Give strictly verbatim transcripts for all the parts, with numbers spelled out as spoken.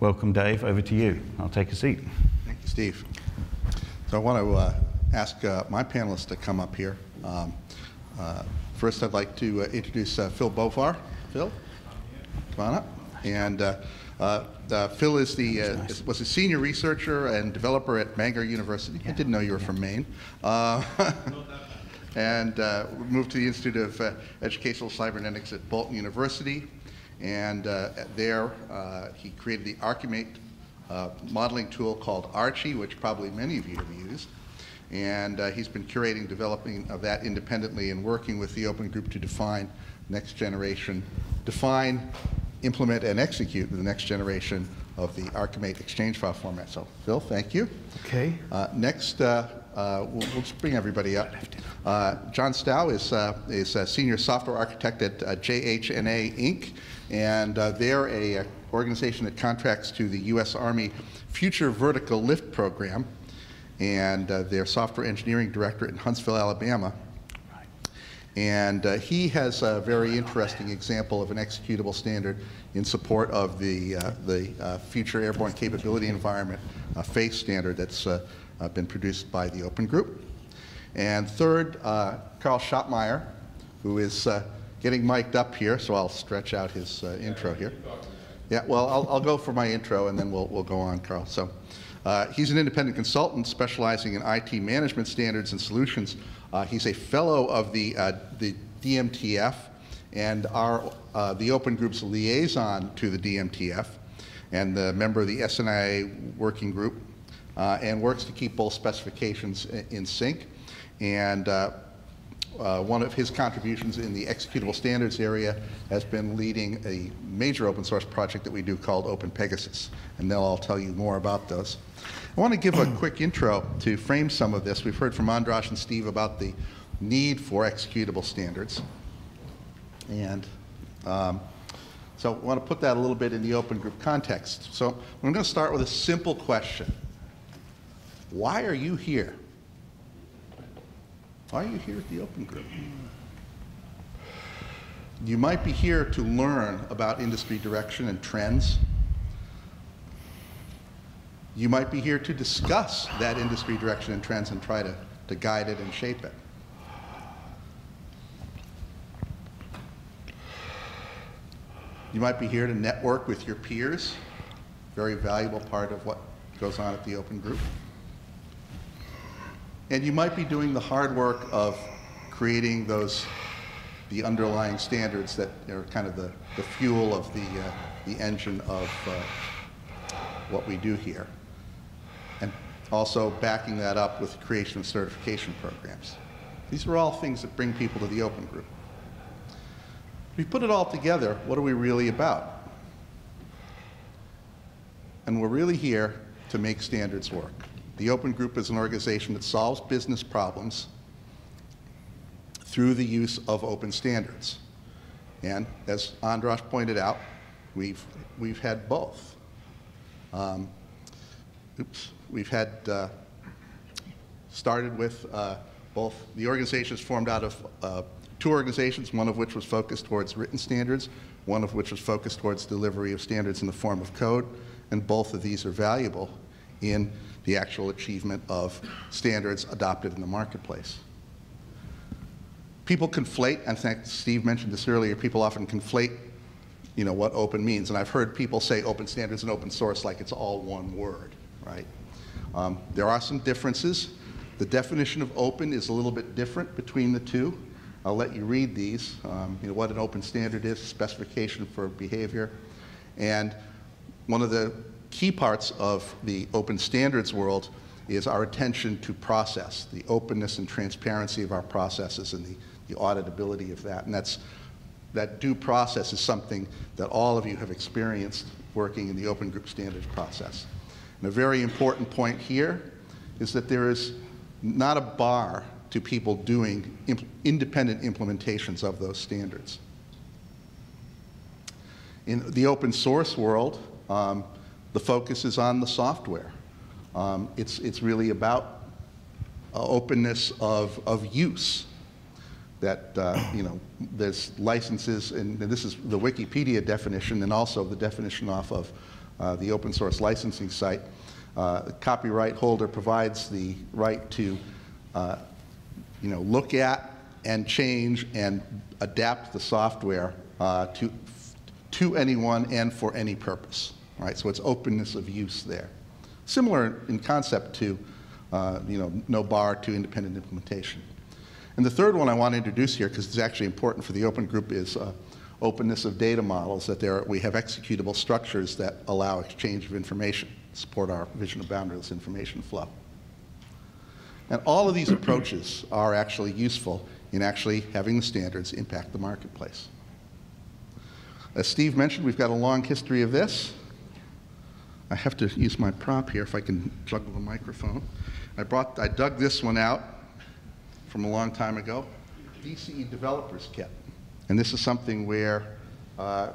Welcome, Dave. Over to you. I'll take a seat. Thank you, Steve. So I want to uh, ask uh, my panelists to come up here. Um, uh, first, I'd like to uh, introduce uh, Phil Beauvoir. Phil, come on up. And uh, uh, uh, Phil is the uh, nice. was a senior researcher and developer at Bangor University. Yeah. I didn't know you were yeah. from Maine. Uh, and uh, moved to the Institute of uh, Educational Cybernetics at Bolton University. And uh, there, uh, he created the ArchiMate uh, modeling tool called Archi, which probably many of you have used. And uh, he's been curating, developing of that independently and working with the Open Group to define next generation, define, implement, and execute the next generation of the ArchiMate exchange file format. So, Phil, thank you. OK. Uh, next, uh, uh, we'll, we'll just bring everybody up. Uh, John Stough is, uh, is a senior software architect at uh, J H N A, Incorporated. And uh, they're a, a organization that contracts to the U S Army Future Vertical Lift Program, and uh, their software engineering director in Huntsville, Alabama. Right. And uh, he has a very interesting example of an executable standard in support of the uh, the uh, future airborne capability environment uh, FACE standard that's uh, uh, been produced by the Open Group. And third, uh, Carl Schopmeyer, who is uh, getting mic'd up here, so I'll stretch out his uh, intro here. Yeah, well, I'll, I'll go for my intro, and then we'll, we'll go on, Carl. So, uh, he's an independent consultant specializing in I T management standards and solutions. Uh, he's a fellow of the, uh, the D M T F, and our, uh, the Open Group's liaison to the D M T F, and the member of the S N I A working group, uh, and works to keep both specifications in, in sync. And uh, Uh, one of his contributions in the executable standards area has been leading a major open source project that we do called Open Pegasus, and they'll all tell you more about those. I want to give a quick intro to frame some of this. We've heard from Andras and Steve about the need for executable standards, and um, so I want to put that a little bit in the Open Group context. So I'm going to start with a simple question. Why are you here? Why are you here at the Open Group? You might be here to learn about industry direction and trends. You might be here to discuss that industry direction and trends and try to, to guide it and shape it. You might be here to network with your peers, very valuable part of what goes on at the Open Group. And you might be doing the hard work of creating those, the underlying standards that are kind of the, the fuel of the, uh, the engine of uh, what we do here. And also backing that up with the creation of certification programs. These are all things that bring people to the Open Group. If we put it all together, what are we really about? And we're really here to make standards work. The Open Group is an organization that solves business problems through the use of open standards. And as Andras pointed out, we've, we've had both. Um, oops, we've had uh, started with uh, both the organizations formed out of uh, two organizations, one of which was focused towards written standards, one of which was focused towards delivery of standards in the form of code, and both of these are valuable in the actual achievement of standards adopted in the marketplace. People conflate, and I think Steve mentioned this earlier, people often conflate, you know, what open means. And I've heard people say open standards and open source like it's all one word, right? Um, there are some differences. The definition of open is a little bit different between the two. I'll let you read these, um, you know, what an open standard is, specification for behavior. And one of the key parts of the open standards world is our attention to process, the openness and transparency of our processes and the, the auditability of that. And that's, that due process is something that all of you have experienced working in the Open Group standards process. And a very important point here is that there is not a bar to people doing imp- independent implementations of those standards. In the open source world, um, the focus is on the software. Um, it's, it's really about uh, openness of, of use. That, uh, you know, there's licenses, and this is the Wikipedia definition and also the definition off of uh, the open source licensing site. Uh, the copyright holder provides the right to uh, you know, look at and change and adapt the software uh, to, to anyone and for any purpose. Right? So it's openness of use there. Similar in concept to uh, you know, no bar to independent implementation. And the third one I want to introduce here, because it's actually important for the Open Group, is uh, openness of data models, that there are, we have executable structures that allow exchange of information, support our vision of boundaryless information flow. And all of these approaches are actually useful in actually having the standards impact the marketplace. As Steve mentioned, we've got a long history of this. I have to use my prop here if I can juggle the microphone. I, brought, I dug this one out from a long time ago, D C E Developers Kit. And this is something where, uh,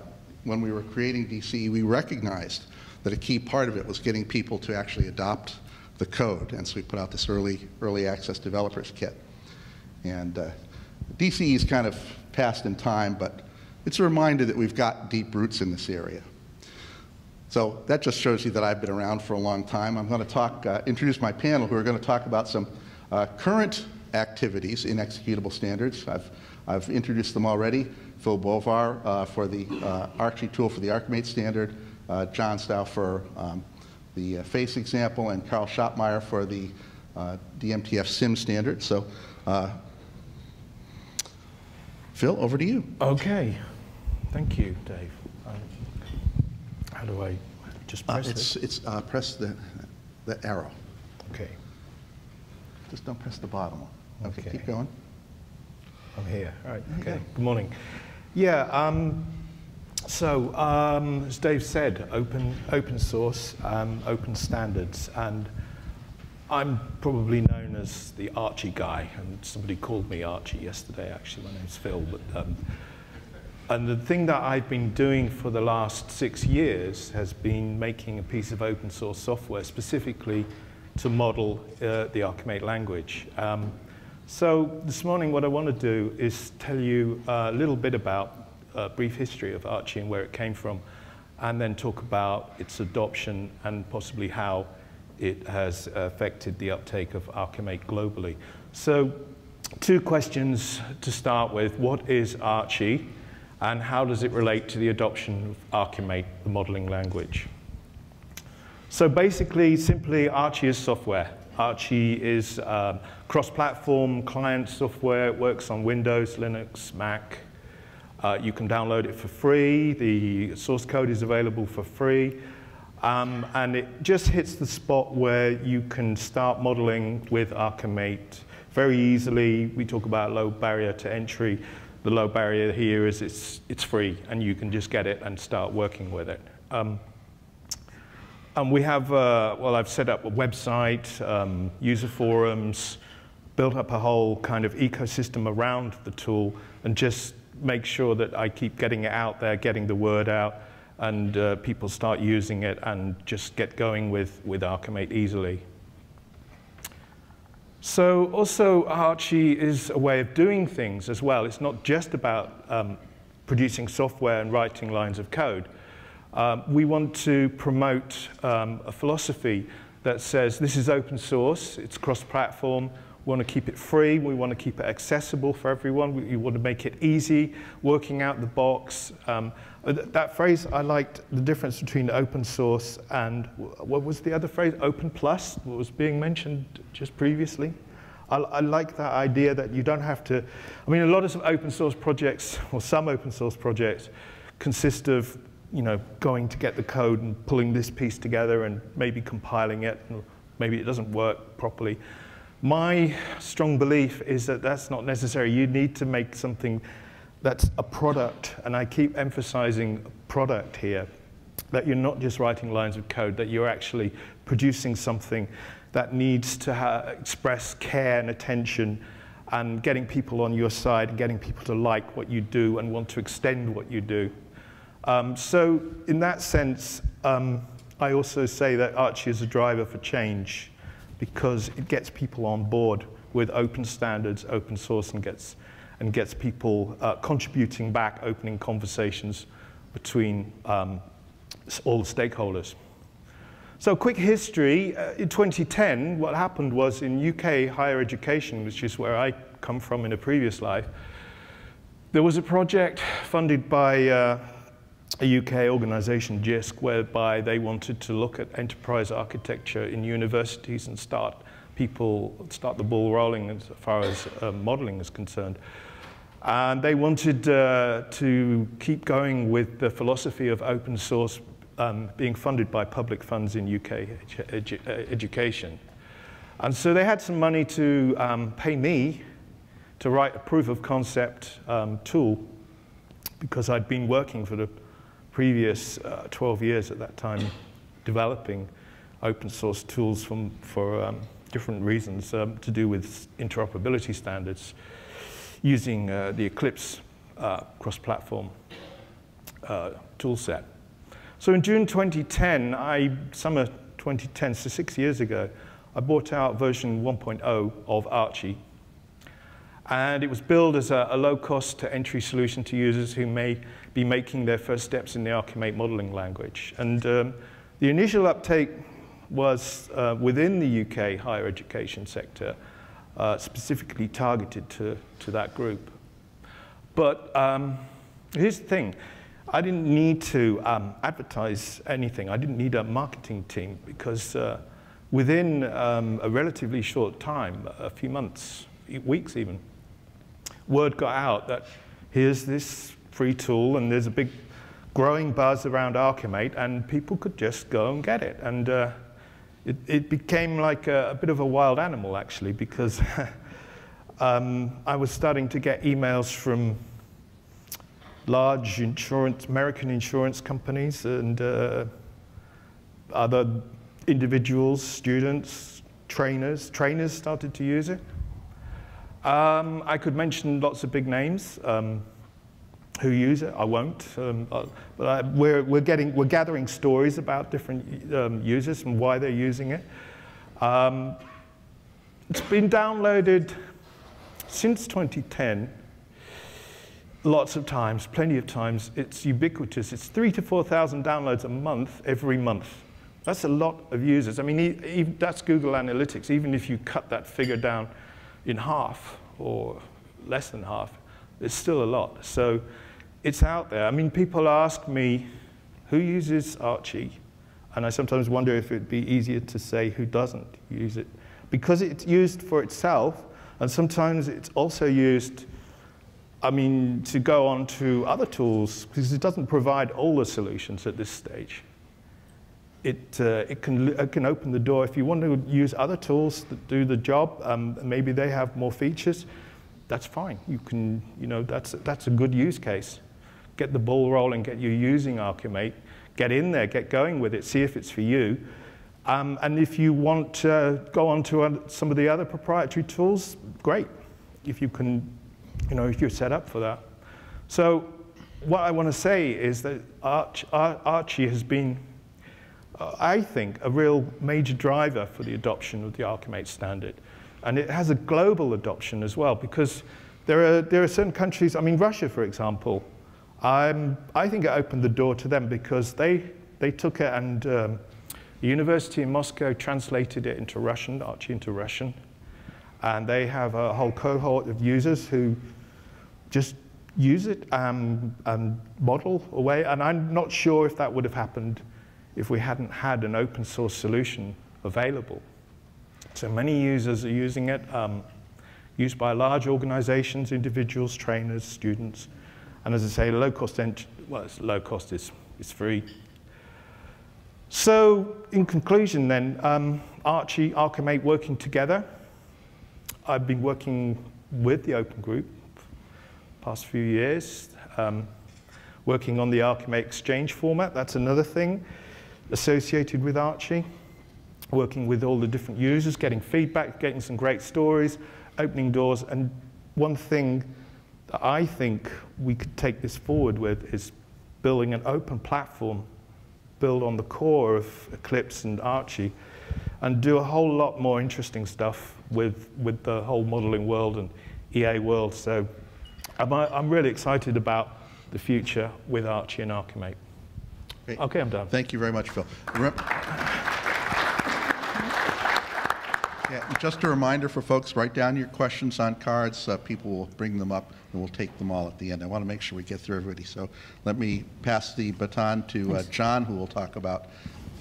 when we were creating D C E, we recognized that a key part of it was getting people to actually adopt the code. And so we put out this early, early access developers kit. And uh, D C E is kind of past in time, but it's a reminder that we've got deep roots in this area. So that just shows you that I've been around for a long time. I'm going to talk, uh, introduce my panel, who are going to talk about some uh, current activities in executable standards. I've, I've introduced them already. Phil Beauvoir uh, for the uh, Archi tool for the ArchiMate standard, uh, John Stough for um, the uh, FACE example, and Carl Schopmeyer for the uh, D M T F SIM standard. So, uh, Phil, over to you. OK. Thank you, Dave. Um, how do I just press uh, it's, it? It's uh, press the, the arrow. OK. Just don't press the bottom one. Okay, okay, keep going. I'm here. All right. Okay. Go. Good morning. Yeah. Um, so um, as Dave said, open open source, um, open standards, and I'm probably known as the Archie guy. And somebody called me Archie yesterday. Actually, my name's Phil. But um, and the thing that I've been doing for the last six years has been making a piece of open source software specifically to model uh, the ArchiMate language. Um, so this morning what I want to do is tell you a little bit about a brief history of Archi and where it came from, and then talk about its adoption and possibly how it has affected the uptake of ArchiMate globally. So two questions to start with. What is Archi, and how does it relate to the adoption of ArchiMate, the modeling language? So basically, simply, Archi is software. Archi is um, cross-platform client software. It works on Windows, Linux, Mac. Uh, you can download it for free. The source code is available for free. Um, and it just hits the spot where you can start modeling with ArchiMate very easily. We talk about low barrier to entry. The low barrier here is it's, it's free, and you can just get it and start working with it. Um, And we have, uh, well, I've set up a website, um, user forums, built up a whole kind of ecosystem around the tool, and just make sure that I keep getting it out there, getting the word out, and uh, people start using it and just get going with, with ArchiMate easily. So also, Archi is a way of doing things as well. It's not just about um, producing software and writing lines of code. Um, we want to promote um, a philosophy that says this is open source, it's cross-platform, we want to keep it free, we want to keep it accessible for everyone, we, we want to make it easy, working out the box. Um, th that phrase, I liked the difference between open source and, what was the other phrase, open plus, what was being mentioned just previously. I, I like that idea that you don't have to, I mean, a lot of some open source projects, or some open source projects, consist of you know, going to get the code and pulling this piece together and maybe compiling it, and maybe it doesn't work properly. My strong belief is that that's not necessary. You need to make something that's a product, and I keep emphasizing product here, that you're not just writing lines of code, that you're actually producing something that needs to ha express care and attention, and getting people on your side, and getting people to like what you do and want to extend what you do. Um, so in that sense, um, I also say that Archi is a driver for change, because it gets people on board with open standards, open source, and gets, and gets people uh, contributing back, opening conversations between um, all stakeholders. So quick history, uh, in twenty ten, what happened was in U K higher education, which is where I come from in a previous life, there was a project funded by uh, a U K organization, J I S C, whereby they wanted to look at enterprise architecture in universities and start people, start the ball rolling as far as uh, modeling is concerned. And they wanted uh, to keep going with the philosophy of open source um, being funded by public funds in U K edu education. And so they had some money to um, pay me to write a proof of concept um, tool, because I'd been working for the previous uh, twelve years at that time developing open source tools from, for um, different reasons um, to do with interoperability standards, using uh, the Eclipse uh, cross-platform uh, toolset. So in June twenty ten, I, summer twenty ten, so six years ago, I bought out version one point oh of Archi. And it was billed as a, a low-cost to entry solution to users who may be making their first steps in the ArchiMate modeling language. And um, the initial uptake was uh, within the U K higher education sector, Uh, specifically targeted to, to that group. But um, here's the thing. I didn't need to um, advertise anything. I didn't need a marketing team, because uh, within um, a relatively short time, a few months, weeks even, word got out that here's this free tool and there's a big growing buzz around ArchiMate, and people could just go and get it. And, uh, It, it became like a, a bit of a wild animal, actually, because um, I was starting to get emails from large insurance, American insurance companies and uh, other individuals, students, trainers. Trainers started to use it. Um, I could mention lots of big names um, who use it. I won't, um, but I, we're, we're, getting, we're gathering stories about different um, users and why they're using it. Um, it's been downloaded since twenty ten lots of times, plenty of times. It's ubiquitous. It's three thousand to four thousand downloads a month, every month. That's a lot of users. I mean, even, that's Google Analytics. Even if you cut that figure down in half or less than half, it's still a lot. So it's out there. I mean, people ask me, who uses Archi? And I sometimes wonder if it'd be easier to say who doesn't use it. Because it's used for itself, and sometimes it's also used, I mean, to go on to other tools, because it doesn't provide all the solutions at this stage. It, uh, it, can, it can open the door. If you want to use other tools that do the job, um, maybe they have more features, that's fine. You can, you know, that's, that's a good use case. Get the ball rolling, get you using ArchiMate, get in there, get going with it, see if it's for you. Um, and if you want to go on to some of the other proprietary tools, great. If you can, you know, if you're set up for that. So what I want to say is that Arch, Ar, Archi has been, uh, I think, a real major driver for the adoption of the ArchiMate standard. And it has a global adoption as well, because there are, there are certain countries, I mean, Russia, for example, I'm, I think it opened the door to them, because they, they took it, and um, the university in Moscow translated it into Russian, Archi into Russian. And they have a whole cohort of users who just use it um, and model away. And I'm not sure if that would have happened if we hadn't had an open source solution available. So many users are using it, um, used by large organizations, individuals, trainers, students. And as I say, low cost, well, it's low cost is, is free. So in conclusion then, um, Archi, ArchiMate working together. I've been working with the Open Group the past few years, um, working on the ArchiMate exchange format. That's another thing associated with Archi. Working with all the different users, getting feedback, getting some great stories, opening doors. And one thing that I think we could take this forward with is building an open platform, build on the core of Eclipse and Archi, and do a whole lot more interesting stuff with, with the whole modeling world and E A world. So I'm, I'm really excited about the future with Archi and ArchiMate. Great. Okay, I'm done. Thank you very much, Phil. Yeah, just a reminder for folks, write down your questions on cards. Uh, people will bring them up, and we'll take them all at the end. I want to make sure we get through everybody. So let me pass the baton to uh, John, who will talk about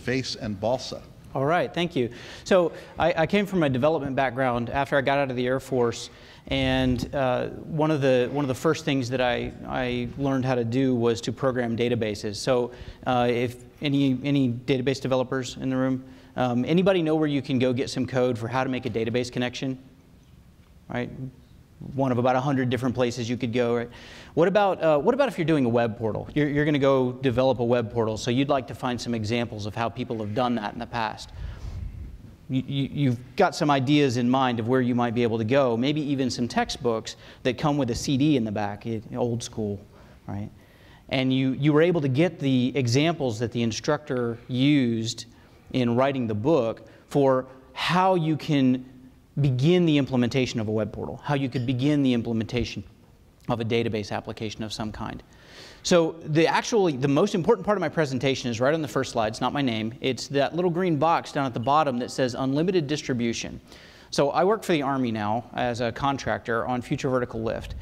FACE and BALSA. All right, thank you. So I, I came from a development background after I got out of the Air Force, and uh, one of the one of the first things that I I learned how to do was to program databases. So uh, if any any database developers in the room, um, anybody know where you can go get some code for how to make a database connection? Right, one of about a hundred different places you could go. Right? What about uh, what about if you're doing a web portal? You're, you're going to go develop a web portal, so you'd like to find some examples of how people have done that in the past. You, you, you've got some ideas in mind of where you might be able to go. Maybe even some textbooks that come with a C D in the back, old school, right? And you you were able to get the examples that the instructor used in writing the book for how you can begin the implementation of a web portal, how you could begin the implementation of a database application of some kind. So the actually, the most important part of my presentation is right on the first slide. It's not my name. It's that little green box down at the bottom that says unlimited distribution. So I work for the Army now as a contractor on Future Vertical Lift.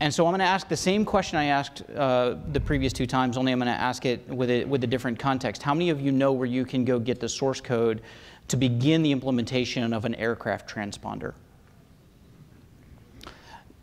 And so I'm going to ask the same question I asked uh, the previous two times, only I'm going to ask it with, a, with a different context. How many of you know where you can go get the source code to begin the implementation of an aircraft transponder?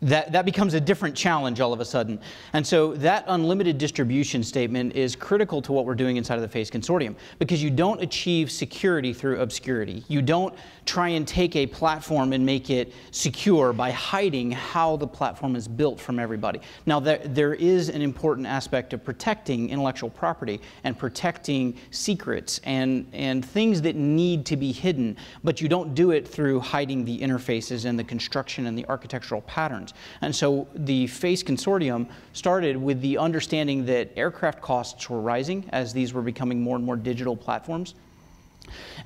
That, that becomes a different challenge all of a sudden. And so that unlimited distribution statement is critical to what we're doing inside of the FACE Consortium, because you don't achieve security through obscurity. You don't try and take a platform and make it secure by hiding how the platform is built from everybody. Now, there, there is an important aspect of protecting intellectual property and protecting secrets and, and things that need to be hidden, but you don't do it through hiding the interfaces and the construction and the architectural patterns. And so the FACE Consortium started with the understanding that aircraft costs were rising as these were becoming more and more digital platforms.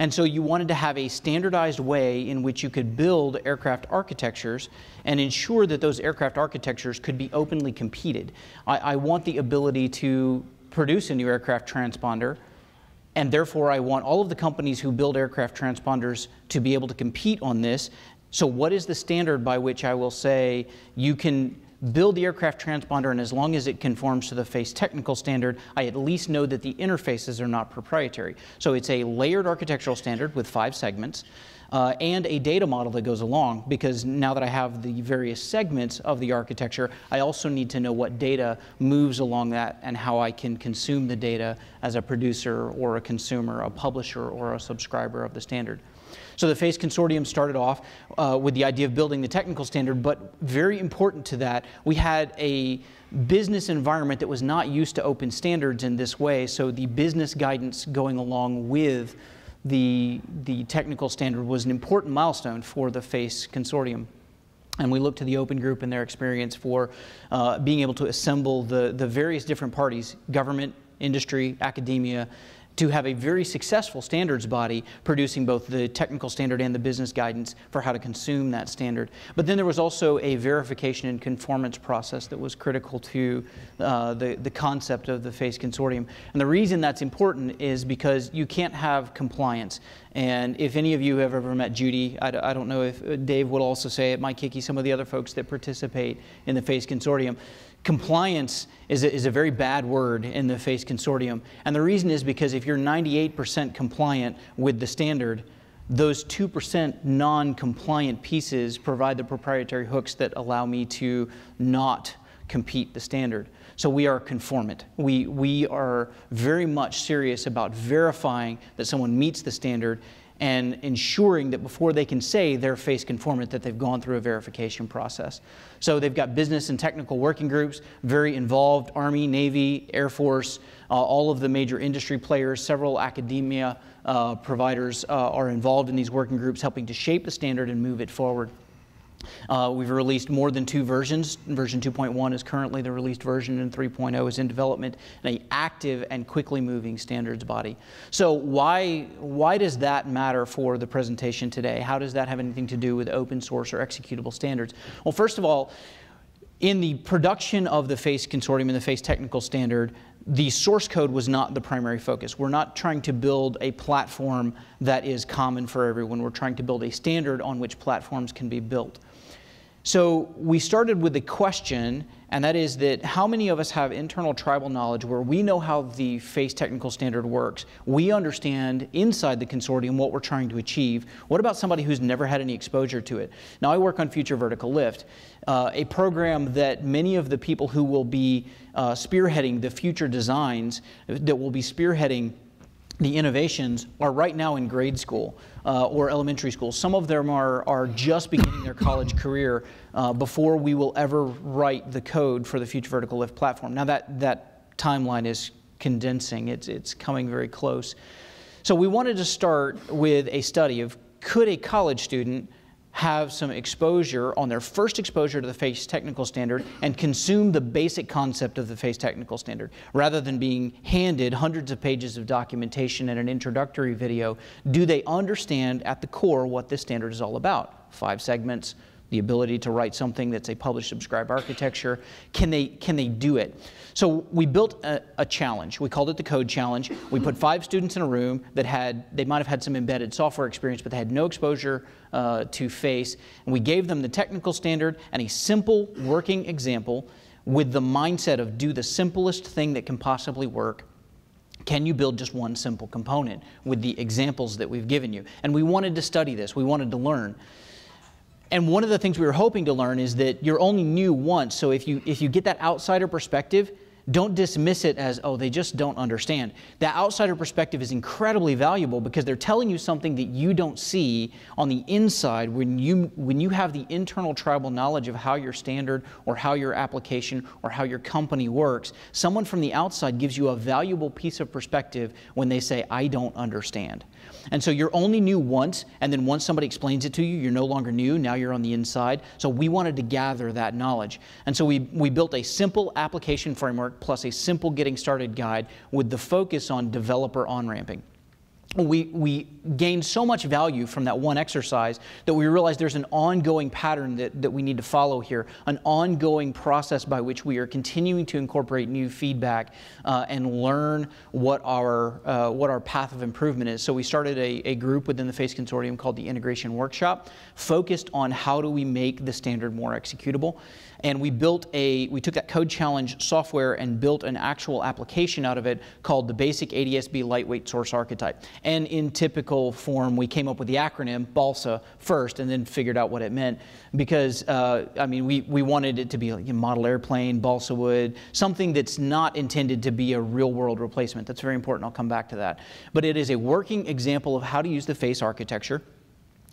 And so you wanted to have a standardized way in which you could build aircraft architectures and ensure that those aircraft architectures could be openly competed. I, I want the ability to produce a new aircraft transponder, and therefore I want all of the companies who build aircraft transponders to be able to compete on this. So what is the standard by which I will say you can build the aircraft transponder, and as long as it conforms to the FACE technical standard, I at least know that the interfaces are not proprietary. So it's a layered architectural standard with five segments uh, and a data model that goes along, because now that I have the various segments of the architecture, I also need to know what data moves along that and how I can consume the data as a producer or a consumer, a publisher or a subscriber of the standard. So the FACE Consortium started off uh, with the idea of building the technical standard, but very important to that, we had a business environment that was not used to open standards in this way, so the business guidance going along with the, the technical standard was an important milestone for the FACE Consortium. And we looked to the Open Group and their experience for uh, being able to assemble the, the various different parties, government, industry, academia, to have a very successful standards body producing both the technical standard and the business guidance for how to consume that standard. But then there was also a verification and conformance process that was critical to uh, the, the concept of the FACE Consortium. And the reason that's important is because you can't have compliance. And if any of you have ever met Judy, I, I don't know if Dave would also say it, Mike Hickey, some of the other folks that participate in the FACE Consortium, compliance is a, is a very bad word in the FACE Consortium. And the reason is because if you're ninety-eight percent compliant with the standard, those two percent non-compliant pieces provide the proprietary hooks that allow me to not compete the standard. So we are conformant. We, we are very much serious about verifying that someone meets the standard and ensuring that before they can say they're FACE conformant, that they've gone through a verification process. So they've got business and technical working groups, very involved, Army, Navy, Air Force, uh, all of the major industry players, several academia uh, providers uh, are involved in these working groups, helping to shape the standard and move it forward. Uh, we've released more than two versions. Version two point one is currently the released version, and three point oh is in development, and an active and quickly moving standards body. So why, why does that matter for the presentation today? How does that have anything to do with open source or executable standards? Well, first of all, in the production of the FACE Consortium and the FACE Technical Standard, the source code was not the primary focus. We're not trying to build a platform that is common for everyone. We're trying to build a standard on which platforms can be built. So we started with the question, and that is that how many of us have internal tribal knowledge where we know how the FACE Technical Standard works? We understand inside the consortium what we're trying to achieve. What about somebody who's never had any exposure to it? Now, I work on Future Vertical Lift, uh, a program that many of the people who will be uh, spearheading the future designs, that will be spearheading the innovations, are right now in grade school uh, or elementary school. Some of them are, are just beginning their college career uh, before we will ever write the code for the Future Vertical Lift platform. Now that, that timeline is condensing. It's, it's coming very close. So we wanted to start with a study of, could a college student have some exposure on their first exposure to the FACE Technical Standard and consume the basic concept of the FACE Technical Standard, rather than being handed hundreds of pages of documentation and an introductory video? Do they understand at the core what this standard is all about? Five segments, the ability to write something that's a publish subscribe architecture. Can they, can they do it? So we built a, a challenge. We called it the code challenge. We put five students in a room that had, they might have had some embedded software experience, but they had no exposure uh, to FACE. And we gave them the technical standard and a simple working example with the mindset of do the simplest thing that can possibly work. Can you build just one simple component with the examples that we've given you? And we wanted to study this. We wanted to learn. And one of the things we were hoping to learn is that you're only new once, so if you, if you get that outsider perspective, don't dismiss it as, oh, they just don't understand. That outsider perspective is incredibly valuable because they're telling you something that you don't see on the inside when you, when you have the internal tribal knowledge of how your standard or how your application or how your company works. Someone from the outside gives you a valuable piece of perspective when they say, I don't understand. And so you're only new once, and then once somebody explains it to you, you're no longer new, now you're on the inside. So we wanted to gather that knowledge. And so we, we built a simple application framework plus a simple getting started guide with the focus on developer on-ramping. We, we gained so much value from that one exercise that we realized there's an ongoing pattern that, that we need to follow here, an ongoing process by which we are continuing to incorporate new feedback uh, and learn what our, uh, what our path of improvement is. So we started a, a group within the FACE Consortium called the Integration Workshop, focused on how do we make the standard more executable. And we built a, we took that code challenge software and built an actual application out of it called the Basic A D S B Lightweight Source Archetype. And in typical form, we came up with the acronym BALSA first and then figured out what it meant. Because, uh, I mean, we, we wanted it to be like a model airplane, balsa wood, something that's not intended to be a real world replacement. That's very important. I'll come back to that. But it is a working example of how to use the FACE architecture.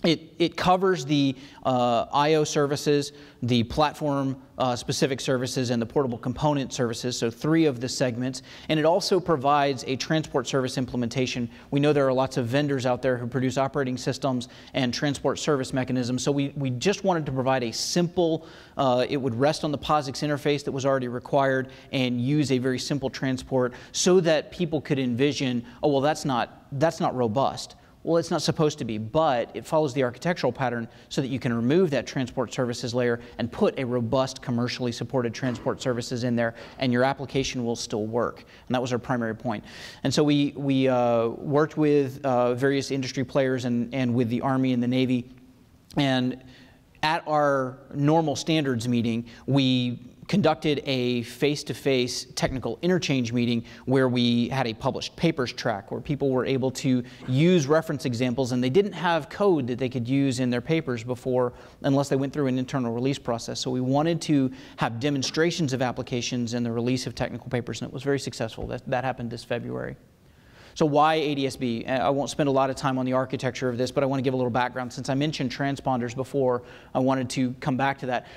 It, it covers the uh, I O services, the platform uh, specific services, and the portable component services, so three of the segments. And it also provides a transport service implementation. We know there are lots of vendors out there who produce operating systems and transport service mechanisms, so we, we just wanted to provide a simple, uh, it would rest on the POSIX interface that was already required and use a very simple transport so that people could envision, oh, well, that's not, that's not robust. Well, it's not supposed to be, but it follows the architectural pattern so that you can remove that transport services layer and put a robust, commercially supported transport services in there, and your application will still work. And that was our primary point. And so we, we uh, worked with uh, various industry players and, and with the Army and the Navy. And at our normal standards meeting, we conducted a face-to-face technical interchange meeting where we had a published papers track where people were able to use reference examples, and they didn't have code that they could use in their papers before unless they went through an internal release process. So we wanted to have demonstrations of applications and the release of technical papers, and it was very successful. That, that happened this February. So why A D S B? I won't spend a lot of time on the architecture of this, but I want to give a little background. Since I mentioned transponders before, I wanted to come back to that.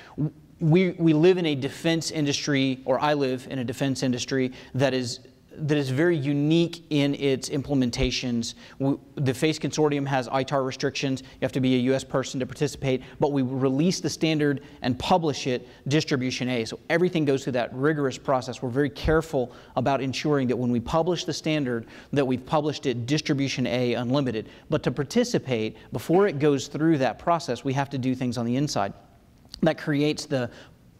We, we live in a defense industry, or I live in a defense industry that is, that is very unique in its implementations. We, the FACE Consortium has I TAR restrictions. You have to be a U S person to participate, but we release the standard and publish it distribution A. So everything goes through that rigorous process. We're very careful about ensuring that when we publish the standard, that we've published it distribution A unlimited. But to participate, before it goes through that process, we have to do things on the inside. That creates the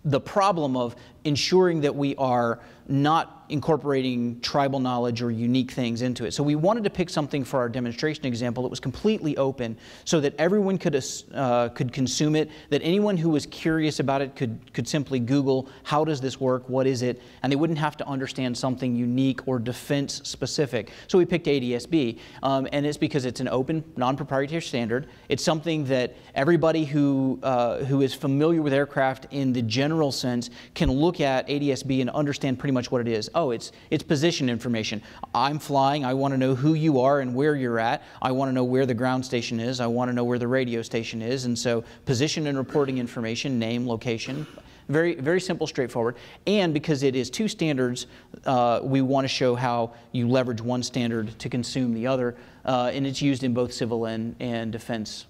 the problem of ensuring that we are not incorporating tribal knowledge or unique things into it. So we wanted to pick something for our demonstration example that was completely open so that everyone could, uh, could consume it, that anyone who was curious about it could, could simply Google, how does this work, what is it, and they wouldn't have to understand something unique or defense specific. So we picked A D S B, um, and it's because it's an open, non-proprietary standard. It's something that everybody who, uh, who is familiar with aircraft in the general sense can look at A D S B and understand pretty much what it is. Oh, it's, it's position information. I'm flying. I want to know who you are and where you're at. I want to know where the ground station is. I want to know where the radio station is. And so position and reporting information, name, location, very, very simple, straightforward. And because it is two standards, uh, we want to show how you leverage one standard to consume the other. Uh, and it's used in both civil and, and defense.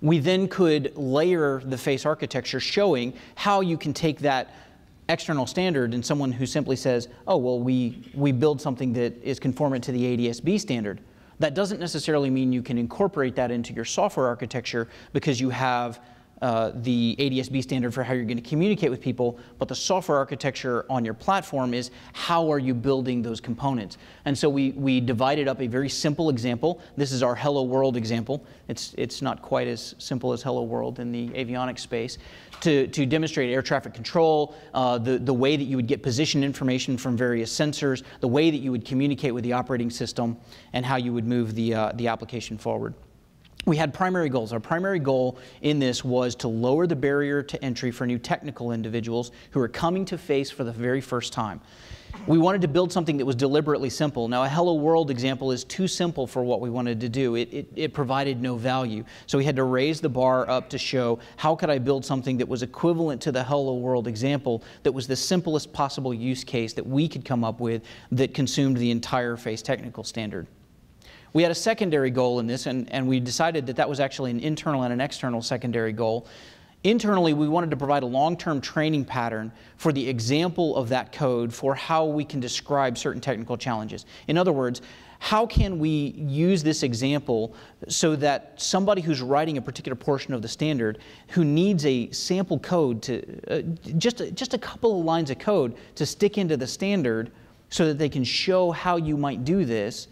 We then could layer the FACE architecture showing how you can take that external standard and someone who simply says, oh, well, we, we build something that is conformant to the A D S B standard. That doesn't necessarily mean you can incorporate that into your software architecture because you have uh, the A D S B standard for how you're going to communicate with people, but the software architecture on your platform is how are you building those components. And so we, we divided up a very simple example. This is our Hello World example. It's, it's not quite as simple as Hello World in the avionics space. To, to demonstrate air traffic control, uh, the, the way that you would get position information from various sensors, the way that you would communicate with the operating system, and how you would move the, uh, the application forward. We had primary goals. Our primary goal in this was to lower the barrier to entry for new technical individuals who are coming to FACE for the very first time. We wanted to build something that was deliberately simple. Now, a Hello World example is too simple for what we wanted to do. It, it, it provided no value. So we had to raise the bar up to show how could I build something that was equivalent to the Hello World example that was the simplest possible use case that we could come up with that consumed the entire FACE technical standard. We had a secondary goal in this, and, and we decided that that was actually an internal and an external secondary goal. Internally, we wanted to provide a long-term training pattern for the example of that code for how we can describe certain technical challenges. In other words, how can we use this example so that somebody who's writing a particular portion of the standard who needs a sample code to, uh, just, just a couple of lines of code to stick into the standard so that they can show how you might do this.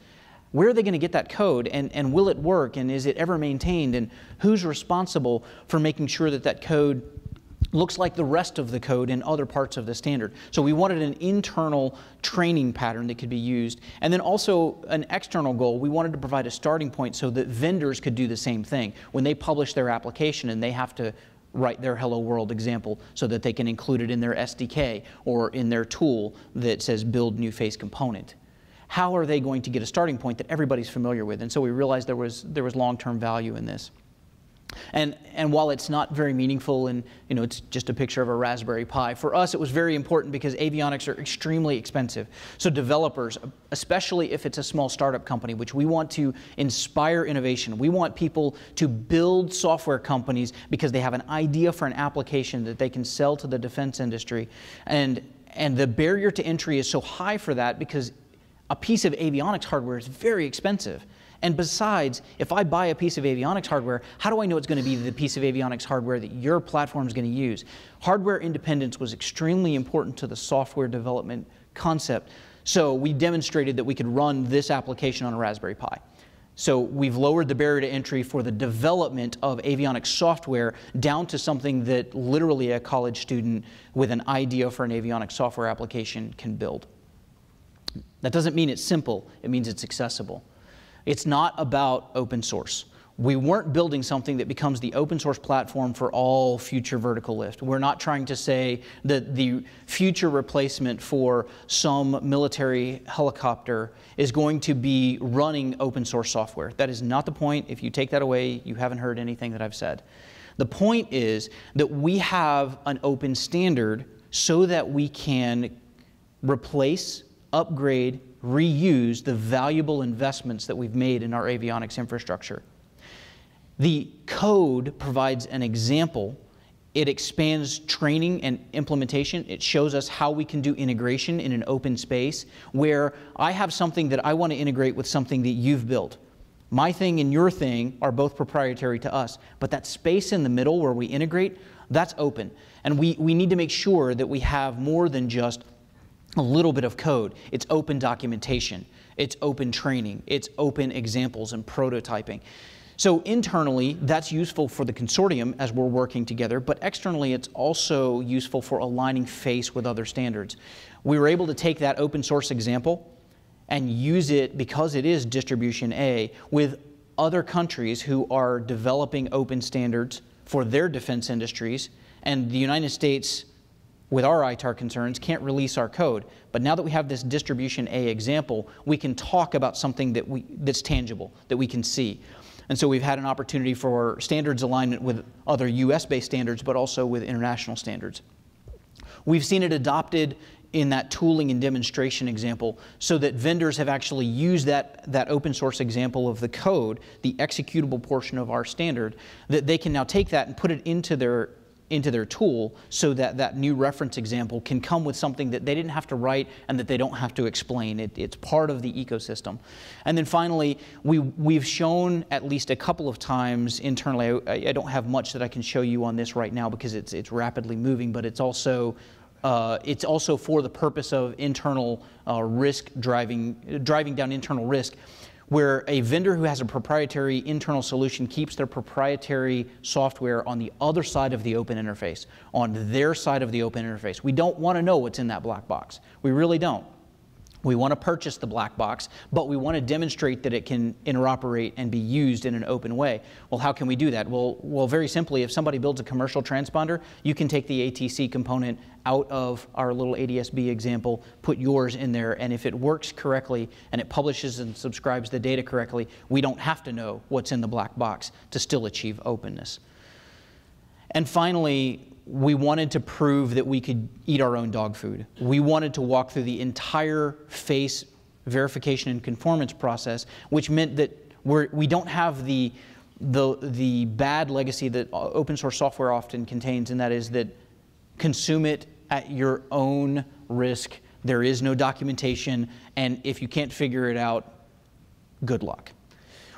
Where are they going to get that code, and, and will it work, and is it ever maintained, and who's responsible for making sure that that code looks like the rest of the code in other parts of the standard? So we wanted an internal training pattern that could be used, and then also an external goal. We wanted to provide a starting point so that vendors could do the same thing when they publish their application and they have to write their Hello World example so that they can include it in their S D K or in their tool that says build new FACE component. How are they going to get a starting point that everybody's familiar with? And so we realized there was, there was long-term value in this. And, and while it's not very meaningful and, you know, it's just a picture of a Raspberry Pi, for us it was very important because avionics are extremely expensive. So developers, especially if it's a small startup company, which we want to inspire innovation. We want people to build software companies because they have an idea for an application that they can sell to the defense industry. And, and the barrier to entry is so high for that because a piece of avionics hardware is very expensive. And besides, if I buy a piece of avionics hardware, how do I know it's going to be the piece of avionics hardware that your platform is going to use? Hardware independence was extremely important to the software development concept. So we demonstrated that we could run this application on a Raspberry Pi. So we've lowered the barrier to entry for the development of avionics software down to something that literally a college student with an idea for an avionics software application can build. That doesn't mean it's simple. It means it's accessible. It's not about open source. We weren't building something that becomes the open source platform for all future vertical lift. We're not trying to say that the future replacement for some military helicopter is going to be running open source software. That is not the point. If you take that away, you haven't heard anything that I've said. The point is that we have an open standard so that we can replace, upgrade, reuse the valuable investments that we've made in our avionics infrastructure. The code provides an example. It expands training and implementation. It shows us how we can do integration in an open space where I have something that I want to integrate with something that you've built. My thing and your thing are both proprietary to us, but that space in the middle where we integrate, That's open. And we, we need to make sure that we have more than just a little bit of code. It's open documentation. It's open training. It's open examples and prototyping. So internally, that's useful for the consortium as we're working together, but externally, it's also useful for aligning FACE with other standards. We were able to take that open source example and use it, because it is distribution A, with other countries who are developing open standards for their defense industries, and the United States, with our I TAR concerns, can't release our code. But now that we have this distribution A example, we can talk about something that we, that's tangible, that we can see. And so we've had an opportunity for standards alignment with other U S-based standards, but also with international standards. We've seen it adopted in that tooling and demonstration example, so that vendors have actually used that, that open source example of the code, the executable portion of our standard, that they can now take that and put it into their, into their tool, so that that new reference example can come with something that they didn't have to write and that they don't have to explain. It, it's part of the ecosystem. And then finally, we, we've shown at least a couple of times internally, I, I don't have much that I can show you on this right now because it's, it's rapidly moving, but it's also Uh, it's also for the purpose of internal uh, risk driving, driving down internal risk, where a vendor who has a proprietary internal solution keeps their proprietary software on the other side of the open interface, on their side of the open interface. We don't want to know what's in that black box. We really don't. We want to purchase the black box, but we want to demonstrate that it can interoperate and be used in an open way. Well, how can we do that? Well, well, very simply, if somebody builds a commercial transponder, you can take the A T C component out of our little A D S B example, put yours in there, and if it works correctly and it publishes and subscribes the data correctly, we don't have to know what's in the black box to still achieve openness. And finally, we wanted to prove that we could eat our own dog food. We wanted to walk through the entire FACE verification and conformance process, which meant that we're, we don't have the, the, the bad legacy that open source software often contains, and that is that consume it at your own risk. There is no documentation, and if you can't figure it out, good luck.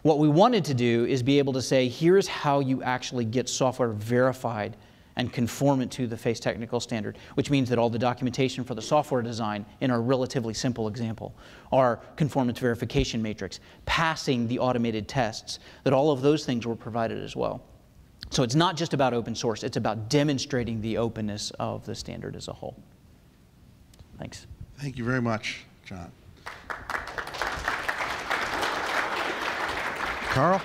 What we wanted to do is be able to say, here's how you actually get software verified and conform it to the FACE technical standard, which means that all the documentation for the software design in our relatively simple example, our conformance verification matrix, passing the automated tests, that all of those things were provided as well. So it's not just about open source, it's about demonstrating the openness of the standard as a whole. Thanks. Thank you very much, John. Carl?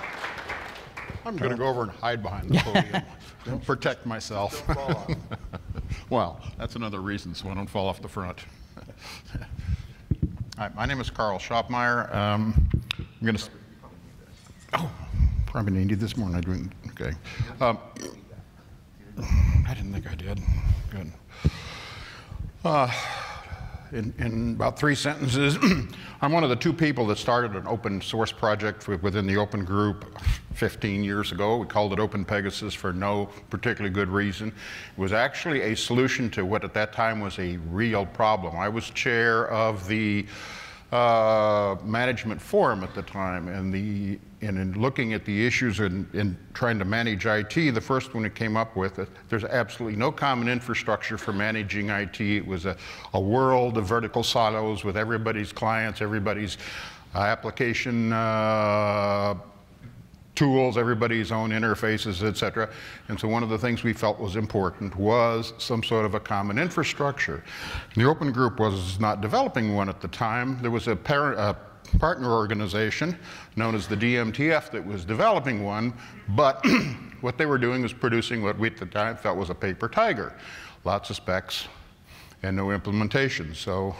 I'm going to go over and hide behind the podium. Don't protect myself. Don't fall off. Well, that's another reason, so I don't fall off the front. Hi, my name is Carl Schopmeyer. Um, I'm going to. Oh, probably needed this morning. I didn't. Okay. Um, I didn't think I did. Good. Uh, in, in about three sentences, I'm one of the two people that started an open source project within the Open Group fifteen years ago. We called it Open Pegasus for no particularly good reason. It was actually a solution to what at that time was a real problem. I was chair of the uh, management forum at the time, and, the, and in looking at the issues and in trying to manage I T, the first one it came up with, uh, there's absolutely no common infrastructure for managing I T. It was a, a world of vertical silos with everybody's clients, everybody's uh, application uh, tools, everybody's own interfaces, et cetera. And so one of the things we felt was important was some sort of a common infrastructure. And the Open Group was not developing one at the time. There was a, parent, a partner organization known as the D M T F that was developing one, but what they were doing was producing what we at the time felt was a paper tiger. Lots of specs and no implementation. So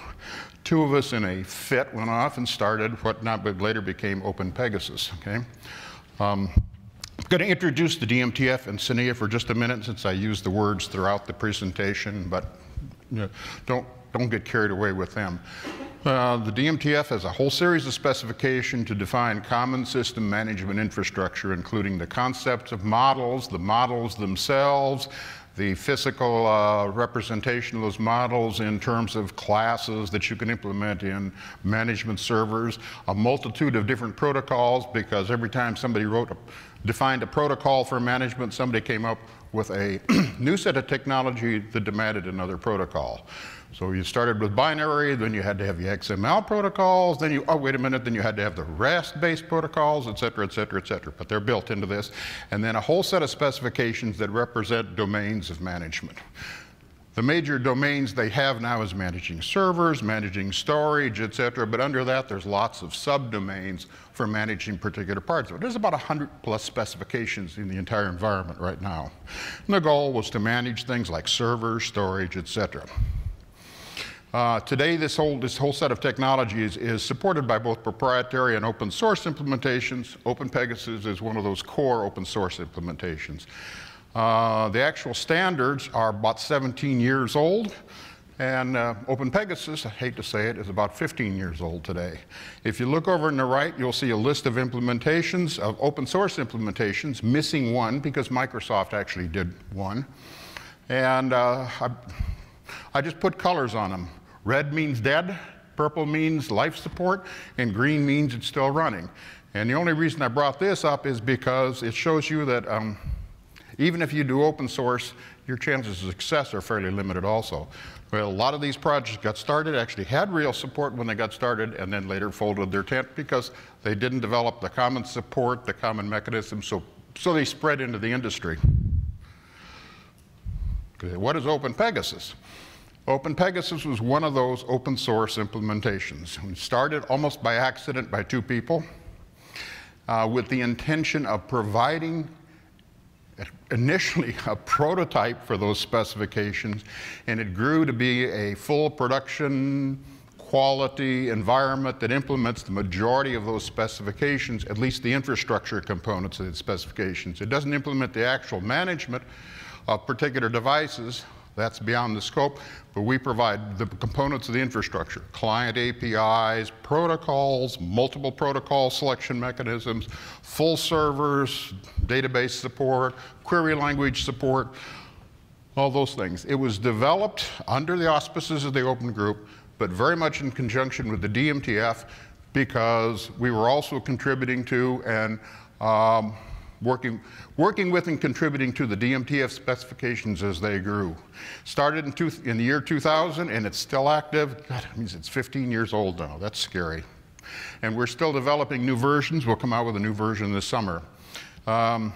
two of us in a fit went off and started what not but later became Open Pegasus, okay? Um, I'm going to introduce the D M T F and SNIA for just a minute, since I used the words throughout the presentation, but you know, don't, don't get carried away with them. Uh, the D M T F has a whole series of specifications to define common system management infrastructure, including the concepts of models, the models themselves, the physical uh, representation of those models in terms of classes that you can implement in management servers, a multitude of different protocols, because every time somebody wrote a, defined a protocol for management, somebody came up with a new set of technology that demanded another protocol. So you started with binary, then you had to have the X M L protocols, then you, oh, wait a minute, then you had to have the REST-based protocols, et cetera, et cetera, et cetera. But they're built into this. And then a whole set of specifications that represent domains of management. The major domains they have now is managing servers, managing storage, et cetera. But under that, there's lots of subdomains for managing particular parts of it. There's about one hundred plus specifications in the entire environment right now. And the goal was to manage things like servers, storage, et cetera. Uh, today, this whole, this whole set of technologies is supported by both proprietary and open source implementations. Open Pegasus is one of those core open source implementations. Uh, the actual standards are about seventeen years old. And uh, Open Pegasus, I hate to say it, is about fifteen years old today. If you look over on the right, you'll see a list of implementations, of open source implementations, missing one because Microsoft actually did one. And uh, I, I just put colors on them. Red means dead, purple means life support, and green means it's still running. And the only reason I brought this up is because it shows you that um, even if you do open source, your chances of success are fairly limited also. Well, a lot of these projects got started, actually had real support when they got started, and then later folded their tent because they didn't develop the common support, the common mechanism, so, so they spread into the industry. What is Open Pegasus? Open Pegasus was one of those open source implementations. We started almost by accident by two people uh, with the intention of providing initially a prototype for those specifications, and it grew to be a full production quality environment that implements the majority of those specifications, at least the infrastructure components of the specifications. It doesn't implement the actual management of particular devices, that's beyond the scope, but we provide the components of the infrastructure, client A P Is, protocols, multiple protocol selection mechanisms, full servers, database support, query language support, all those things. It was developed under the auspices of the Open Group, but very much in conjunction with the D M T F because we were also contributing to and um, Working, working with and contributing to the D M T F specifications as they grew. Started in, two, in the year two thousand, and it's still active. God, that means it's fifteen years old now. That's scary. And we're still developing new versions. We'll come out with a new version this summer. Um,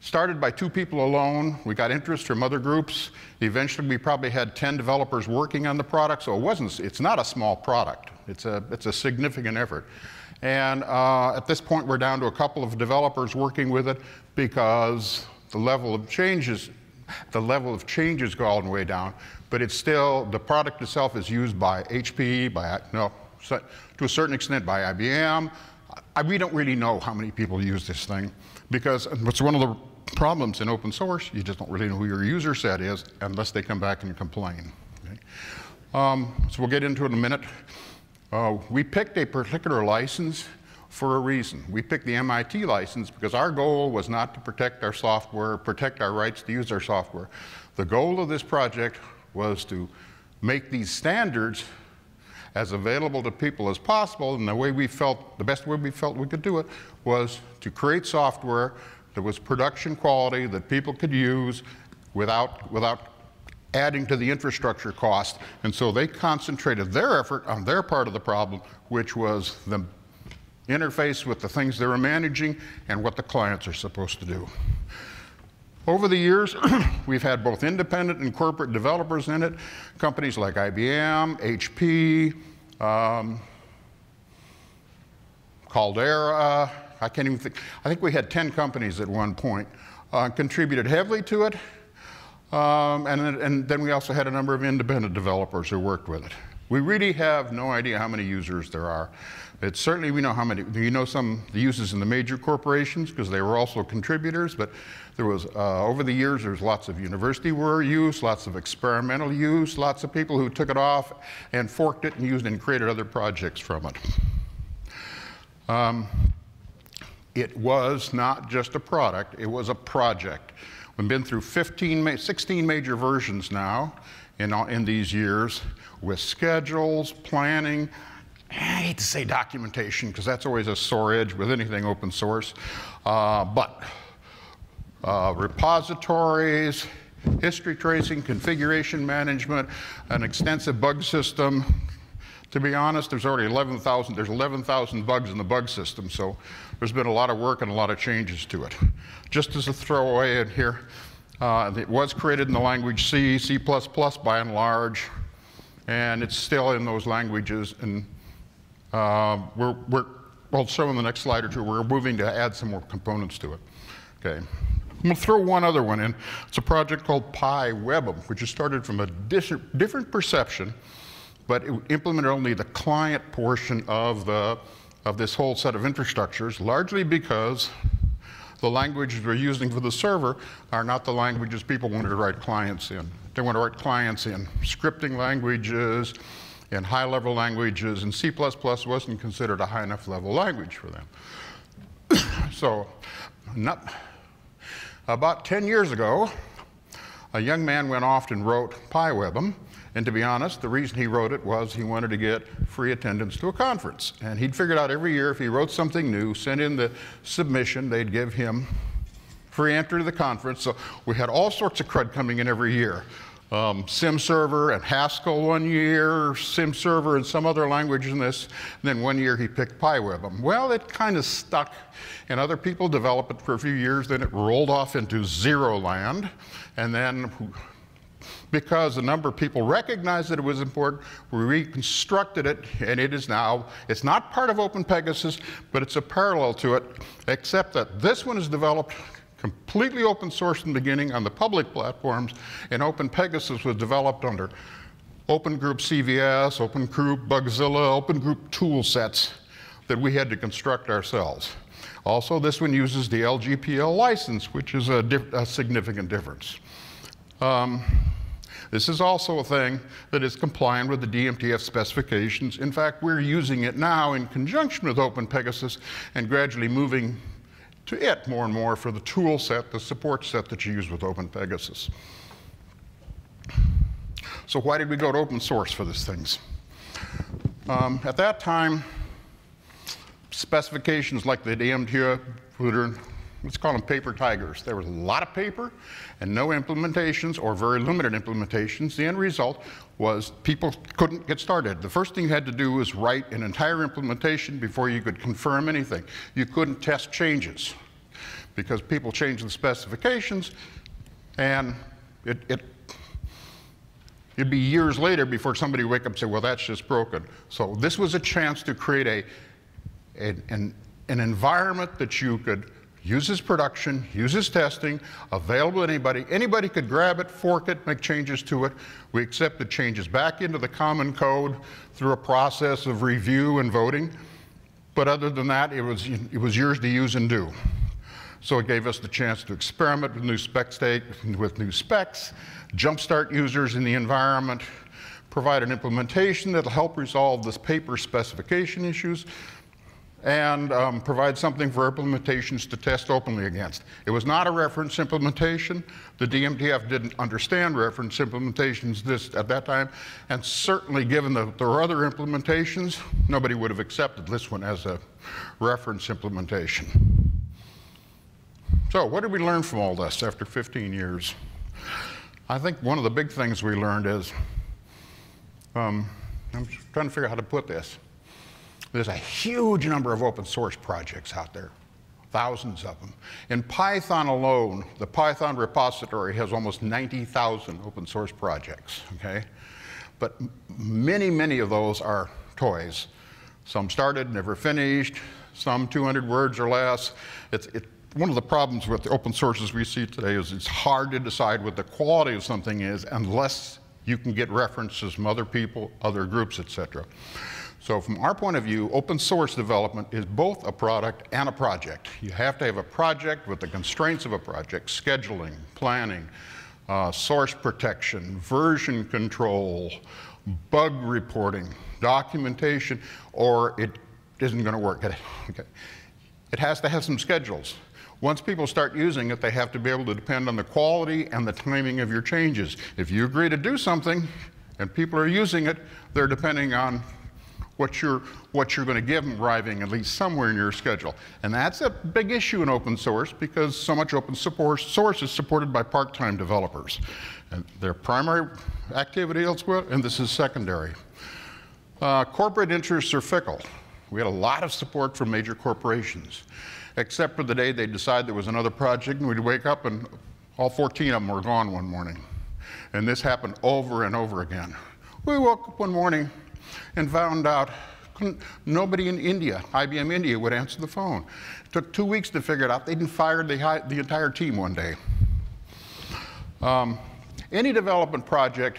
started by two people alone. We got interest from other groups. Eventually, we probably had ten developers working on the product, so it wasn't, it's not a small product. It's a, it's a significant effort. And uh, at this point, we're down to a couple of developers working with it because the level of changes, the level of change has gone way down. But it's still, the product itself is used by H P, by no, to a certain extent by I B M. I, we don't really know how many people use this thing because it's one of the problems in open source. You just don't really know who your user set is unless they come back and complain. Okay? Um, so we'll get into it in a minute. Uh, we picked a particular license for a reason. We picked the M I T license because our goal was not to protect our software, protect our rights to use our software. The goal of this project was to make these standards as available to people as possible, and the way we felt, the best way we felt we could do it was to create software that was production quality that people could use without, without adding to the infrastructure cost. And so they concentrated their effort on their part of the problem, which was the interface with the things they were managing and what the clients are supposed to do. Over the years, we've had both independent and corporate developers in it, companies like I B M, H P, um, Caldera. I can't even think. I think we had ten companies at one point, uh, contributed heavily to it. Um, and, and then we also had a number of independent developers who worked with it. We really have no idea how many users there are. It's certainly, we know how many, you know some the uses in the major corporations because they were also contributors, but there was, uh, over the years, there was lots of university use, lots of experimental use, lots of people who took it off and forked it and used and created other projects from it. Um, it was not just a product, it was a project. We've been through fifteen, sixteen major versions now in, in these years with schedules, planning, I hate to say documentation because that's always a sore edge with anything open source, uh, but uh, repositories, history tracing, configuration management, an extensive bug system. To be honest, there's already eleven thousand. There's eleven thousand bugs in the bug system, so there's been a lot of work and a lot of changes to it. Just as a throwaway in here, uh, it was created in the language C, C plus plus by and large, and it's still in those languages. And uh, we're, we're I'll show in the next slide or two. We're moving to add some more components to it. Okay, I'm going to throw one other one in. It's a project called PyWBEM, which has started from a different perception, but it implemented only the client portion of, the, of this whole set of infrastructures, largely because the languages we're using for the server are not the languages people wanted to write clients in. They want to write clients in scripting languages, in high-level languages, and C plus plus wasn't considered a high enough level language for them. So not, about ten years ago, a young man went off and wrote PyWBEM. And to be honest, the reason he wrote it was he wanted to get free attendance to a conference. And he'd figured out every year if he wrote something new, sent in the submission, they'd give him free entry to the conference. So we had all sorts of crud coming in every year. Um, SimServer and Haskell one year, SimServer and some other language in this. And then one year he picked PyWBEM. Well, it kind of stuck, and other people developed it for a few years. Then it rolled off into zero land, and then, because a number of people recognized that it was important, we reconstructed it, and it is now, it's not part of Open Pegasus, but it's a parallel to it, except that this one is developed completely open source in the beginning on the public platforms, and Open Pegasus was developed under Open Group C V S, Open Group Bugzilla, Open Group tool sets that we had to construct ourselves. Also, this one uses the L G P L license, which is a, diff a significant difference. Um, This is also a thing that is compliant with the D M T F specifications. In fact, we're using it now in conjunction with Open Pegasus and gradually moving to it more and more for the tool set, the support set that you use with Open Pegasus. So why did we go to open source for these things? Um, at that time, specifications like the D M T F, let's call them paper tigers. There was a lot of paper and no implementations or very limited implementations. The end result was people couldn't get started. The first thing you had to do was write an entire implementation before you could confirm anything. You couldn't test changes because people changed the specifications, and it, it, it'd be years later before somebody would wake up and say, well, that's just broken. So this was a chance to create a, an, an, an environment that you could uses production, uses testing, available to anybody. Anybody could grab it, fork it, make changes to it. We accepted changes back into the common code through a process of review and voting. But other than that, it was, it was yours to use and do. So it gave us the chance to experiment with new spec state, with new specs, jumpstart users in the environment, provide an implementation that'll help resolve this paper specification issues, and um, provide something for implementations to test openly against. It was not a reference implementation. The D M T F didn't understand reference implementations this, at that time, and certainly given that there were other implementations, nobody would have accepted this one as a reference implementation. So what did we learn from all this after fifteen years? I think one of the big things we learned is, um, I'm trying to figure out how to put this. There's a huge number of open source projects out there, thousands of them. In Python alone, the Python repository has almost ninety thousand open source projects, okay? But many, many of those are toys. Some started, never finished, some two hundred words or less. It's, it, one of the problems with the open sources we see today is it's hard to decide what the quality of something is unless you can get references from other people, other groups, et cetera. So from our point of view, open source development is both a product and a project. You have to have a project with the constraints of a project, scheduling, planning, uh, source protection, version control, bug reporting, documentation, or it isn't going to work. Okay. It has to have some schedules. Once people start using it, they have to be able to depend on the quality and the timing of your changes. If you agree to do something and people are using it, they're depending on what you're, what you're going to give them arriving at least somewhere in your schedule. And that's a big issue in open source because so much open source is supported by part-time developers. And their primary activity elsewhere, and this is secondary. Uh, corporate interests are fickle. We had a lot of support from major corporations, except for the day they decided there was another project, and we'd wake up and all fourteen of them were gone one morning. And this happened over and over again. We woke up one morning and found out nobody in India, I B M India, would answer the phone. It took two weeks to figure it out. They didn't fire the, the entire team one day. Um, any development project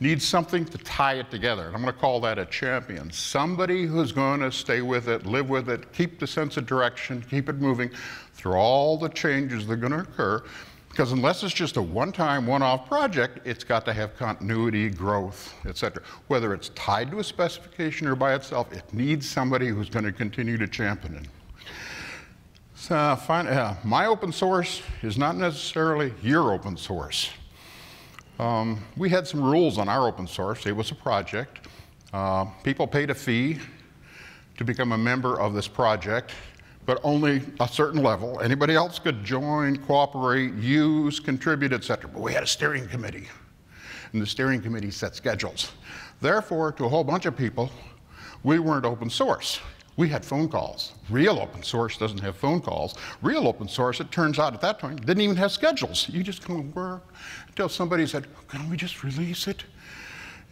needs something to tie it together. And I'm going to call that a champion, somebody who's going to stay with it, live with it, keep the sense of direction, keep it moving through all the changes that are going to occur. Because unless it's just a one-time, one-off project, it's got to have continuity, growth, et cetera. Whether it's tied to a specification or by itself, it needs somebody who's going to continue to champion it. So, uh, fine, uh, my open source is not necessarily your open source. Um, we had some rules on our open source. It was a project. Uh, people paid a fee to become a member of this project, but only a certain level. Anybody else could join, cooperate, use, contribute, et cetera. But we had a steering committee, and the steering committee set schedules. Therefore, to a whole bunch of people, we weren't open source. We had phone calls. Real open source doesn't have phone calls. Real open source, it turns out at that time, didn't even have schedules. You just come to work until somebody said, can we just release it?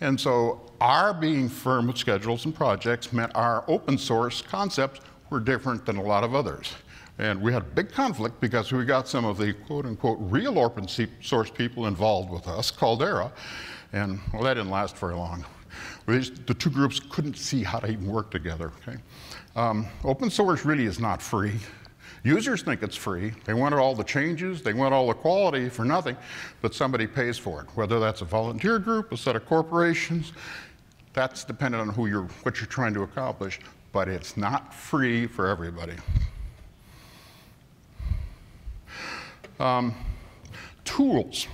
And so our being firm with schedules and projects meant our open source concepts were different than a lot of others. And we had a big conflict because we got some of the quote unquote real open source people involved with us, Caldera, and well, that didn't last very long. We just, the two groups couldn't see how to even work together. Okay? Um, open source really is not free. Users think it's free. They want all the changes, they want all the quality for nothing, but somebody pays for it, whether that's a volunteer group, a set of corporations. That's dependent on who you're, what you're trying to accomplish. But it's not free for everybody. Um, tools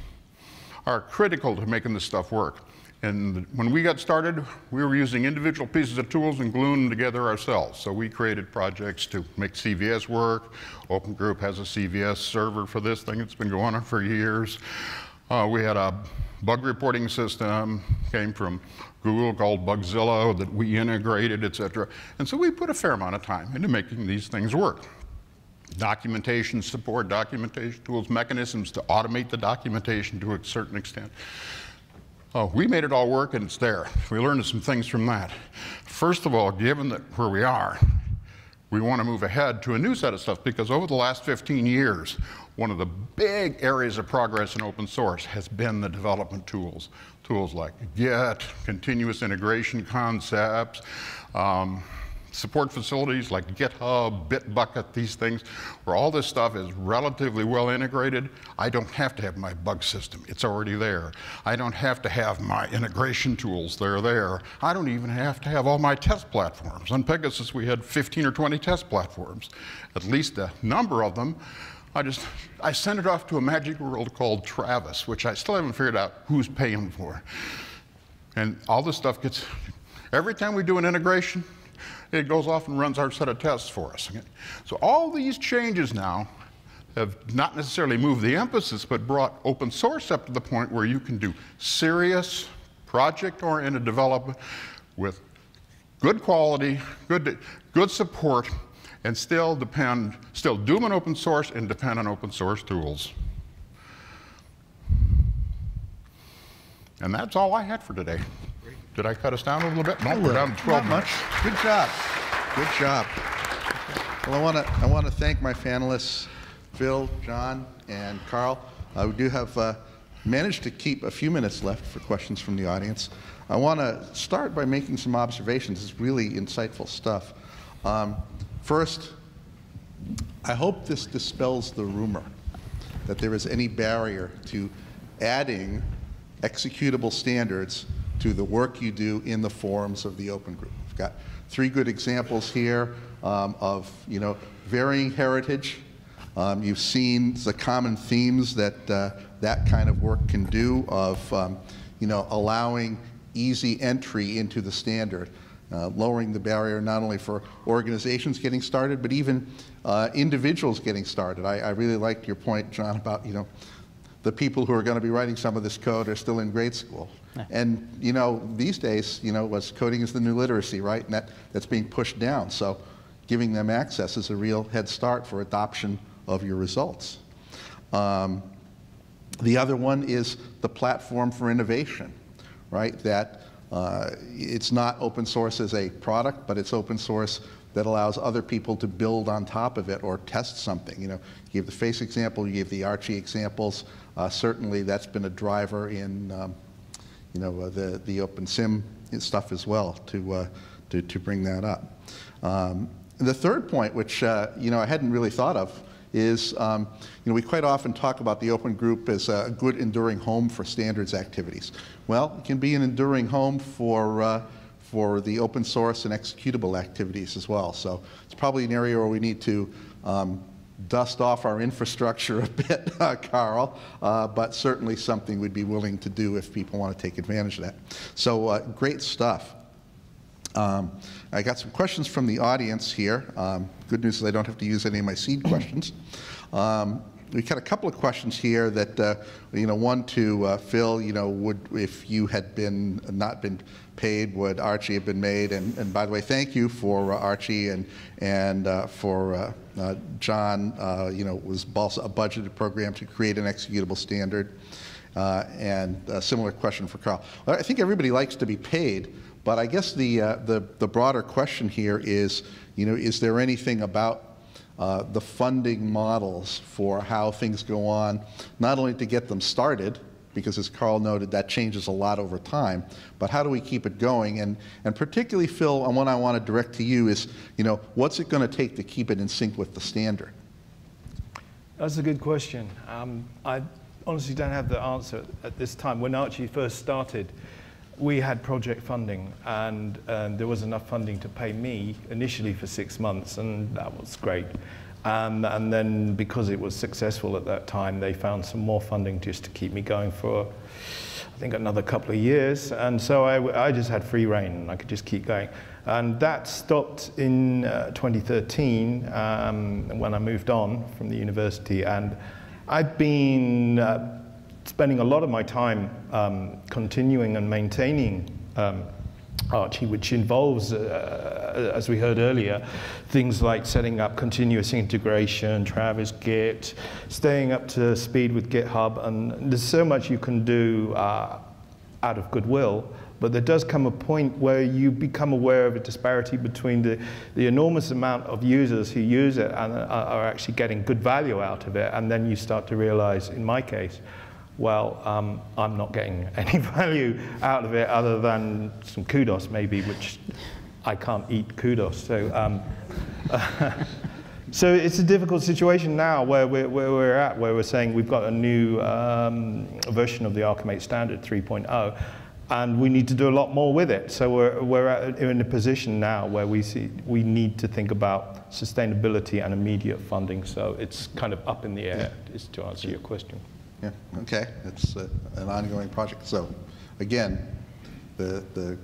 are critical to making this stuff work. And when we got started, we were using individual pieces of tools and gluing them together ourselves. So we created projects to make C V S work. Open Group has a C V S server for this thing. It's been going on for years. Uh, we had a bug reporting system, came from Google, called Bugzilla, that we integrated, et cetera. And so we put a fair amount of time into making these things work. Documentation support, documentation tools, mechanisms to automate the documentation to a certain extent. Oh, we made it all work, and it's there. We learned some things from that. First of all, given that where we are, we want to move ahead to a new set of stuff, because over the last fifteen years, one of the big areas of progress in open source has been the development tools. Tools like Git, continuous integration concepts, um, support facilities like GitHub, Bitbucket, these things, where all this stuff is relatively well integrated. I don't have to have my bug system. It's already there. I don't have to have my integration tools. They're there. I don't even have to have all my test platforms. On Pegasus, we had fifteen or twenty test platforms, at least a number of them. I just, I sent it off to a magic world called Travis, which I still haven't figured out who's paying for. And all this stuff gets, every time we do an integration, it goes off and runs our set of tests for us. Okay? So all these changes now have not necessarily moved the emphasis, but brought open source up to the point where you can do serious project-oriented development with good quality, good, good support, and still depend, still do an open source and depend on open source tools. And that's all I had for today. Great. Did I cut us down a little bit? No, we're down to twelve minutes. Good job. Good job. Well, I want to I want to thank my panelists, Phil, John, and Carl. Uh, we do have uh, managed to keep a few minutes left for questions from the audience. I want to start by making some observations. It's really insightful stuff. Um, First, I hope this dispels the rumor that there is any barrier to adding executable standards to the work you do in the forums of the Open Group. I've got three good examples here um, of you know, varying heritage. Um, you've seen the common themes that uh, that kind of work can do of um, you know, allowing easy entry into the standard. uh, lowering the barrier not only for organizations getting started, but even uh, individuals getting started. I, I really liked your point, John, about, you know, the people who are going to be writing some of this code are still in grade school. Yeah. And, you know, these days, you know, what's coding is the new literacy, right? And that, that's being pushed down. So giving them access is a real head start for adoption of your results. Um, the other one is the platform for innovation, right? That uh, it's not open source as a product, but it's open source that allows other people to build on top of it or test something. You know, you gave the FACE example, you gave the Archi examples. Uh, certainly, that's been a driver in, um, you know, uh, the the Open Sim stuff as well to uh, to, to bring that up. Um, the third point, which uh, you know I hadn't really thought of, is um, you know we quite often talk about the Open Group as a good enduring home for standards activities. Well, it can be an enduring home for uh, for the open source and executable activities as well. So it's probably an area where we need to um, dust off our infrastructure a bit, uh, Carl, uh, but certainly something we'd be willing to do if people want to take advantage of that. So uh, great stuff. Um, I got some questions from the audience here. Um, good news is I don't have to use any of my seed questions. Um, we got a couple of questions here that, uh, you know, one to uh, Phil, you know, would, if you had been, not been paid, would Archie have been made? And, and by the way, thank you for uh, Archie and, and uh, for uh, uh, John, uh, you know, was BALSA a budgeted program to create an executable standard? Uh, and a similar question for Carl. I think everybody likes to be paid, but I guess the, uh, the, the broader question here is, you know, is there anything about Uh, the funding models for how things go on, not only to get them started, because as Carl noted, that changes a lot over time, but how do we keep it going? And, and particularly, Phil, and what I want to direct to you is, you know, what's it going to take to keep it in sync with the standard? That's a good question. Um, I honestly don't have the answer at this time. When Archie first started, we had project funding, and um, there was enough funding to pay me initially for six months, and that was great. Um, and then, because it was successful at that time, they found some more funding just to keep me going for, I think, another couple of years. And so I, I just had free rein, and I could just keep going. And that stopped in uh, twenty thirteen um, when I moved on from the university, and I've been uh, spending a lot of my time um, continuing and maintaining um, Archie, which involves, uh, as we heard earlier, things like setting up continuous integration, Travis, Git, staying up to speed with GitHub, and there's so much you can do uh, out of goodwill. But there does come a point where you become aware of a disparity between the, the enormous amount of users who use it and are actually getting good value out of it, and then you start to realize, in my case, well, um, I'm not getting any value out of it other than some kudos, maybe, which I can't eat kudos. So, um, so it's a difficult situation now where we're, where we're at, where we're saying we've got a new um, version of the ArchiMate standard three point oh, and we need to do a lot more with it. So we're, we're, at, we're in a position now where we, see, we need to think about sustainability and immediate funding. So it's kind of up in the air, is to answer your question. Yeah, okay, it's uh, an ongoing project. So again, the, the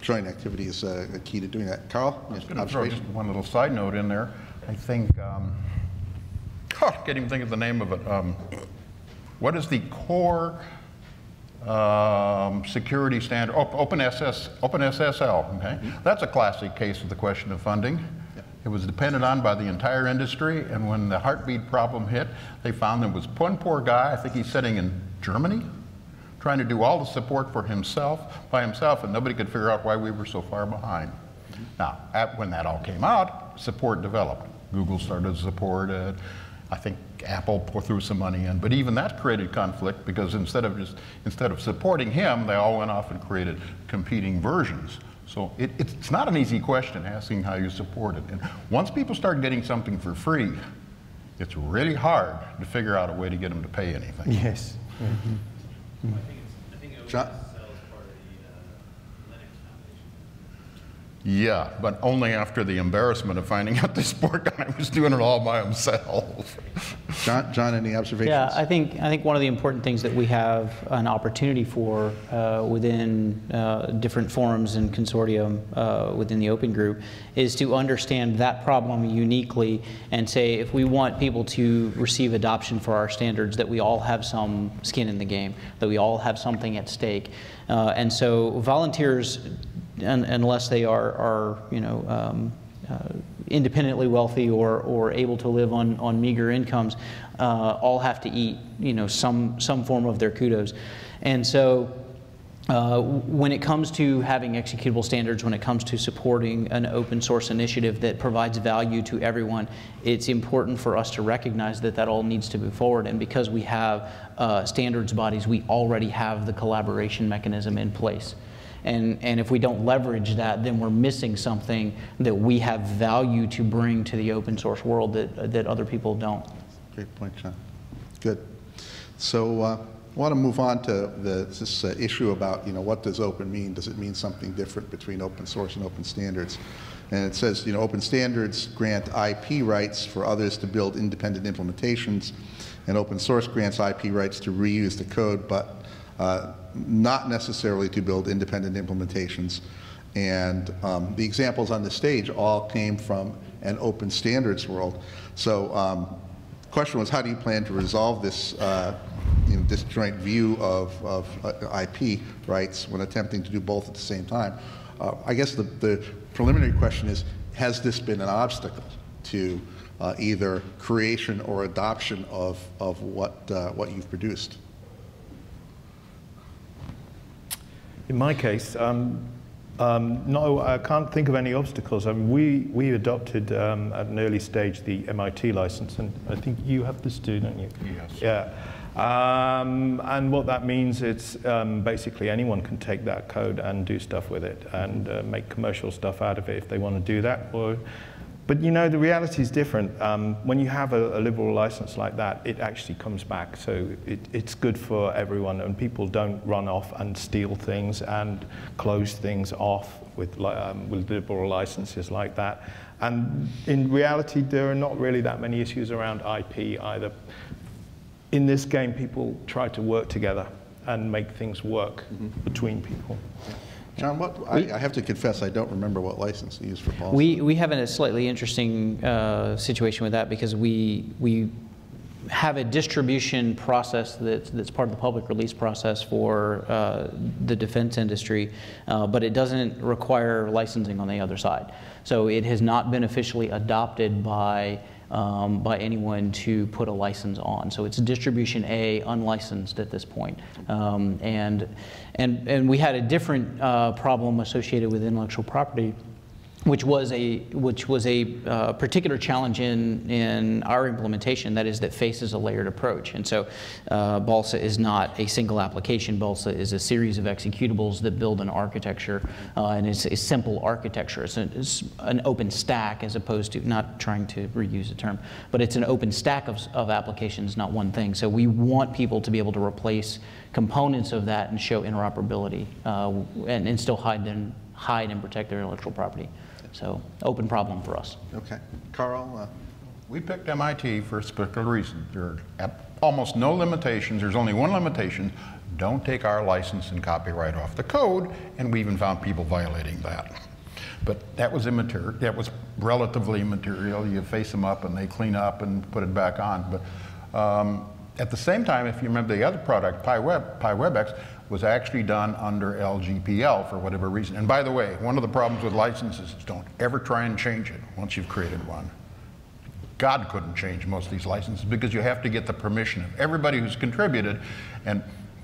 joint activity is uh, a key to doing that. Carl, I was going to throw just one little side note in there. I think, um, oh, I can't even think of the name of it. Um, what is the core um, security standard? Oh, Open S S L, okay? Mm-hmm. That's a classic case of the question of funding. It was depended on by the entire industry, and when the heartbeat problem hit, they found there was one poor guy, I think he's sitting in Germany, trying to do all the support for himself, by himself, and nobody could figure out why we were so far behind. Now, at, when that all came out, support developed. Google started to support it. I think Apple threw some money in, but even that created conflict, because instead of just, instead of supporting him, they all went off and created competing versions. So it, it's not an easy question, asking how you support it. And once people start getting something for free, it's really hard to figure out a way to get them to pay anything. Yes. Mm-hmm. Well, I think it's, I think it John? Sells part of the uh, Linux Foundation. Yeah, but only after the embarrassment of finding out this poor guy was doing it all by himself. John, John, any observations? Yeah, I think, I think one of the important things that we have an opportunity for uh, within uh, different forums and consortium uh, within the Open Group is to understand that problem uniquely and say, if we want people to receive adoption for our standards, that we all have some skin in the game, that we all have something at stake. Uh, and so volunteers, un unless they are, are you know, um, Uh, independently wealthy or or able to live on on meager incomes, uh, all have to eat you know some some form of their kudos, and so. Uh, when it comes to having executable standards, when it comes to supporting an open source initiative that provides value to everyone, it's important for us to recognize that that all needs to move forward. And because we have uh, standards bodies, we already have the collaboration mechanism in place. And, and if we don't leverage that, then we're missing something that we have value to bring to the open source world that, that other people don't. Great point, John. Good. So uh, I want to move on to the, this uh, issue about, you know, what does open mean? Does it mean something different between open source and open standards? And it says, you know, open standards grant I P rights for others to build independent implementations, and open source grants I P rights to reuse the code, but Uh, not necessarily to build independent implementations. And um, the examples on the stage all came from an open standards world. So the um, question was, how do you plan to resolve this uh, you know, disjoint view of, of uh, I P rights when attempting to do both at the same time? Uh, I guess the, the preliminary question is, has this been an obstacle to uh, either creation or adoption of, of what, uh, what you've produced? In my case, um, um, no, I can't think of any obstacles. I mean, we, we adopted um, at an early stage the M I T license, and I think you have this too, don't you? Yes. Yeah. Um, and what that means is um, basically anyone can take that code and do stuff with it and uh, make commercial stuff out of it if they want to do that. Or, but you know, the reality is different. Um, when you have a, a liberal license like that, it actually comes back. So it, it's good for everyone, and people don't run off and steal things and close things off with, um, with liberal licenses like that. And in reality, there are not really that many issues around I P either. In this game, people try to work together and make things work mm-hmm. between people. John, what, we, I, I have to confess, I don't remember what license you used for BALSA. We, we have a slightly interesting uh, situation with that, because we, we have a distribution process that's, that's part of the public release process for uh, the defense industry, uh, but it doesn't require licensing on the other side. So it has not been officially adopted by Um, by anyone to put a license on, so it's distribution A, unlicensed at this point, um, and and and we had a different uh, problem associated with intellectual property, which was a which was a uh, particular challenge in in our implementation. That is that FACE is a layered approach, and so uh, BALSA is not a single application. BALSA is a series of executables that build an architecture, uh, and it's a simple architecture. It's an, it's an open stack, as opposed to, not trying to reuse the term, but it's an open stack of of applications, not one thing. So we want people to be able to replace components of that and show interoperability, uh, and and still hide and hide and protect their intellectual property. So, open problem for us. Okay. Carl? Uh, we picked M I T for a particular reason. There are almost no limitations. There's only one limitation. Don't take our license and copyright off the code, and we even found people violating that. But that was immaterial. That was relatively immaterial. You face them up, and they clean up and put it back on. But um, at the same time, if you remember the other product, PyWeb, PyWebEx, was actually done under L G P L for whatever reason. And by the way, one of the problems with licenses is don't ever try and change it once you've created one. God couldn't change most of these licenses, because you have to get the permission of everybody who's contributed. And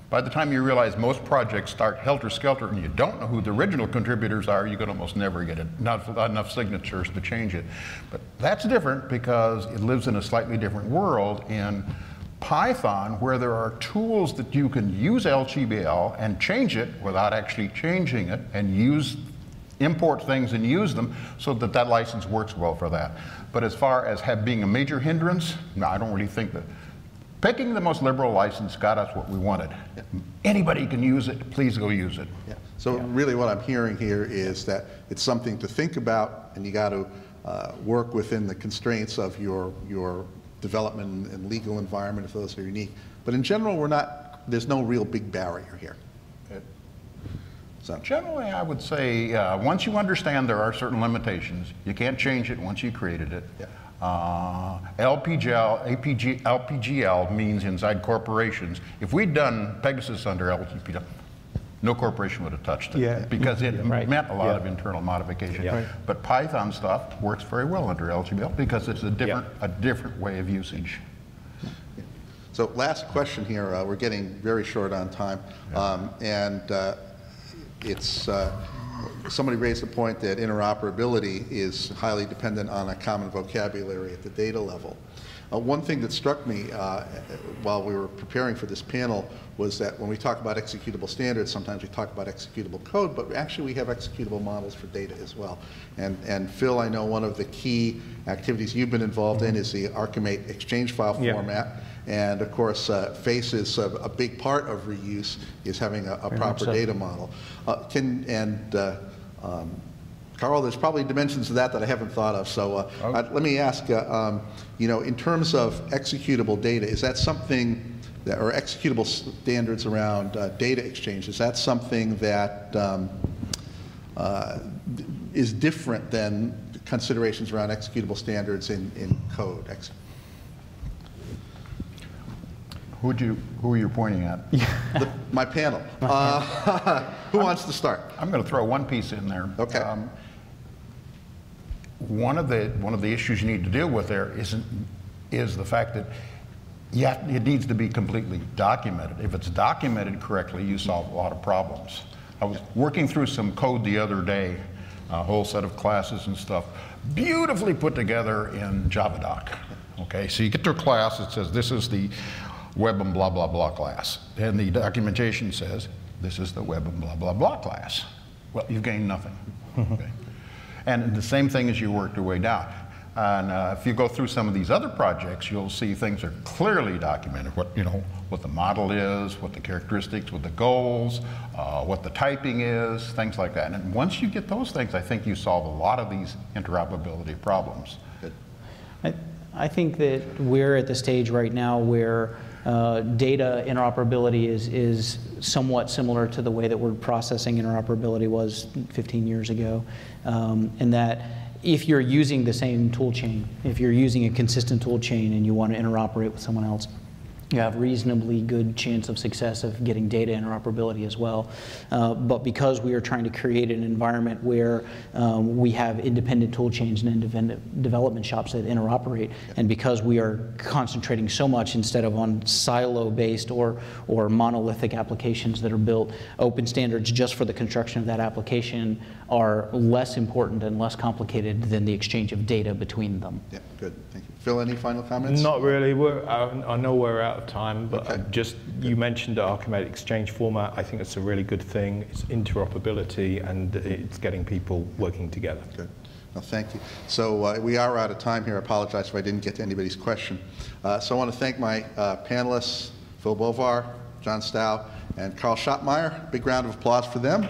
by the time you realize most projects start helter-skelter and you don't know who the original contributors are, you can almost never get it, not enough signatures to change it. But that's different, because it lives in a slightly different world in Python, where there are tools that you can use L G B L and change it without actually changing it, and use, import things and use them, so that that license works well for that. But as far as have being a major hindrance, no, I don't really think that. Picking the most liberal license got us what we wanted. Yeah. Anybody can use it, please go use it. Yeah. So yeah. Really what I'm hearing here is that it's something to think about, and you got to uh, work within the constraints of your, your development and legal environment if those are unique. But in general, we're not, there's no real big barrier here. It, so. Generally, I would say uh, once you understand there are certain limitations, you can't change it once you created it. Yeah. Uh, L P G L, A P G, L P G L means inside corporations. If we'd done Pegasus under L G P L, no corporation would have touched it, yeah. because it yeah, right. meant a lot yeah. of internal modification. Yeah. Right. But Python stuff works very well under L G P L because it's a different, yeah. a different way of usage. Yeah. So last question here. Uh, we're getting very short on time. Yeah. Um, and uh, it's, uh, somebody raised the point that interoperability is highly dependent on a common vocabulary at the data level. Uh, one thing that struck me uh, while we were preparing for this panel was that when we talk about executable standards, sometimes we talk about executable code, but actually we have executable models for data as well. And, and Phil, I know one of the key activities you've been involved in is the ArchiMate exchange file yeah. format. And of course, uh, FACE is a, a big part of reuse, is having a, a proper so. data model. Uh, can, and uh, um, Carl, there's probably dimensions of that that I haven't thought of. So uh, okay. I, let me ask, uh, um, you know, in terms of executable data, is that something that, or executable standards around uh, data exchange, is that something that um, uh, is different than considerations around executable standards in, in code? Ex Who'd you, who are you pointing at? the, my panel. Uh, who I'm, wants to start? I'm going to throw one piece in there. Okay. Um, one of the one of the issues you need to deal with there isn't is the fact that you have, it needs to be completely documented. If it's documented correctly, you solve a lot of problems. I was working through some code the other day, a whole set of classes and stuff, beautifully put together in Javadoc. Okay, so you get to a class that says this is the web and blah, blah, blah class. And the documentation says, this is the web and blah, blah, blah class. Well, you've gained nothing. Okay. And the same thing as you work your way down. And uh, if you go through some of these other projects, you'll see things are clearly documented. What, you know, what the model is, what the characteristics, what the goals, uh, what the typing is, things like that. And once you get those things, I think you solve a lot of these interoperability problems. I, I think that we're at the stage right now where Uh, data interoperability is, is somewhat similar to the way that word processing interoperability was fifteen years ago, um, and that if you're using the same tool chain, if you're using a consistent tool chain and you want to interoperate with someone else, you have reasonably good chance of success of getting data interoperability as well. Uh, but because we are trying to create an environment where um, we have independent tool chains and independent development shops that interoperate, and because we are concentrating so much instead of on silo-based or, or monolithic applications that are built, open standards just for the construction of that application are less important and less complicated than the exchange of data between them. Yeah, good, thank you. Phil, any final comments? Not really. We're, I, I know we're out of time, but okay. just good. You mentioned the ArchiMate exchange format. I think it's a really good thing. It's interoperability, and it's getting people working together. Good. Well, thank you. So uh, we are out of time here. I apologize if I didn't get to anybody's question. Uh, so I want to thank my uh, panelists, Phil Beauvoir, John Stough, and Carl Schopmeyer. Big round of applause for them.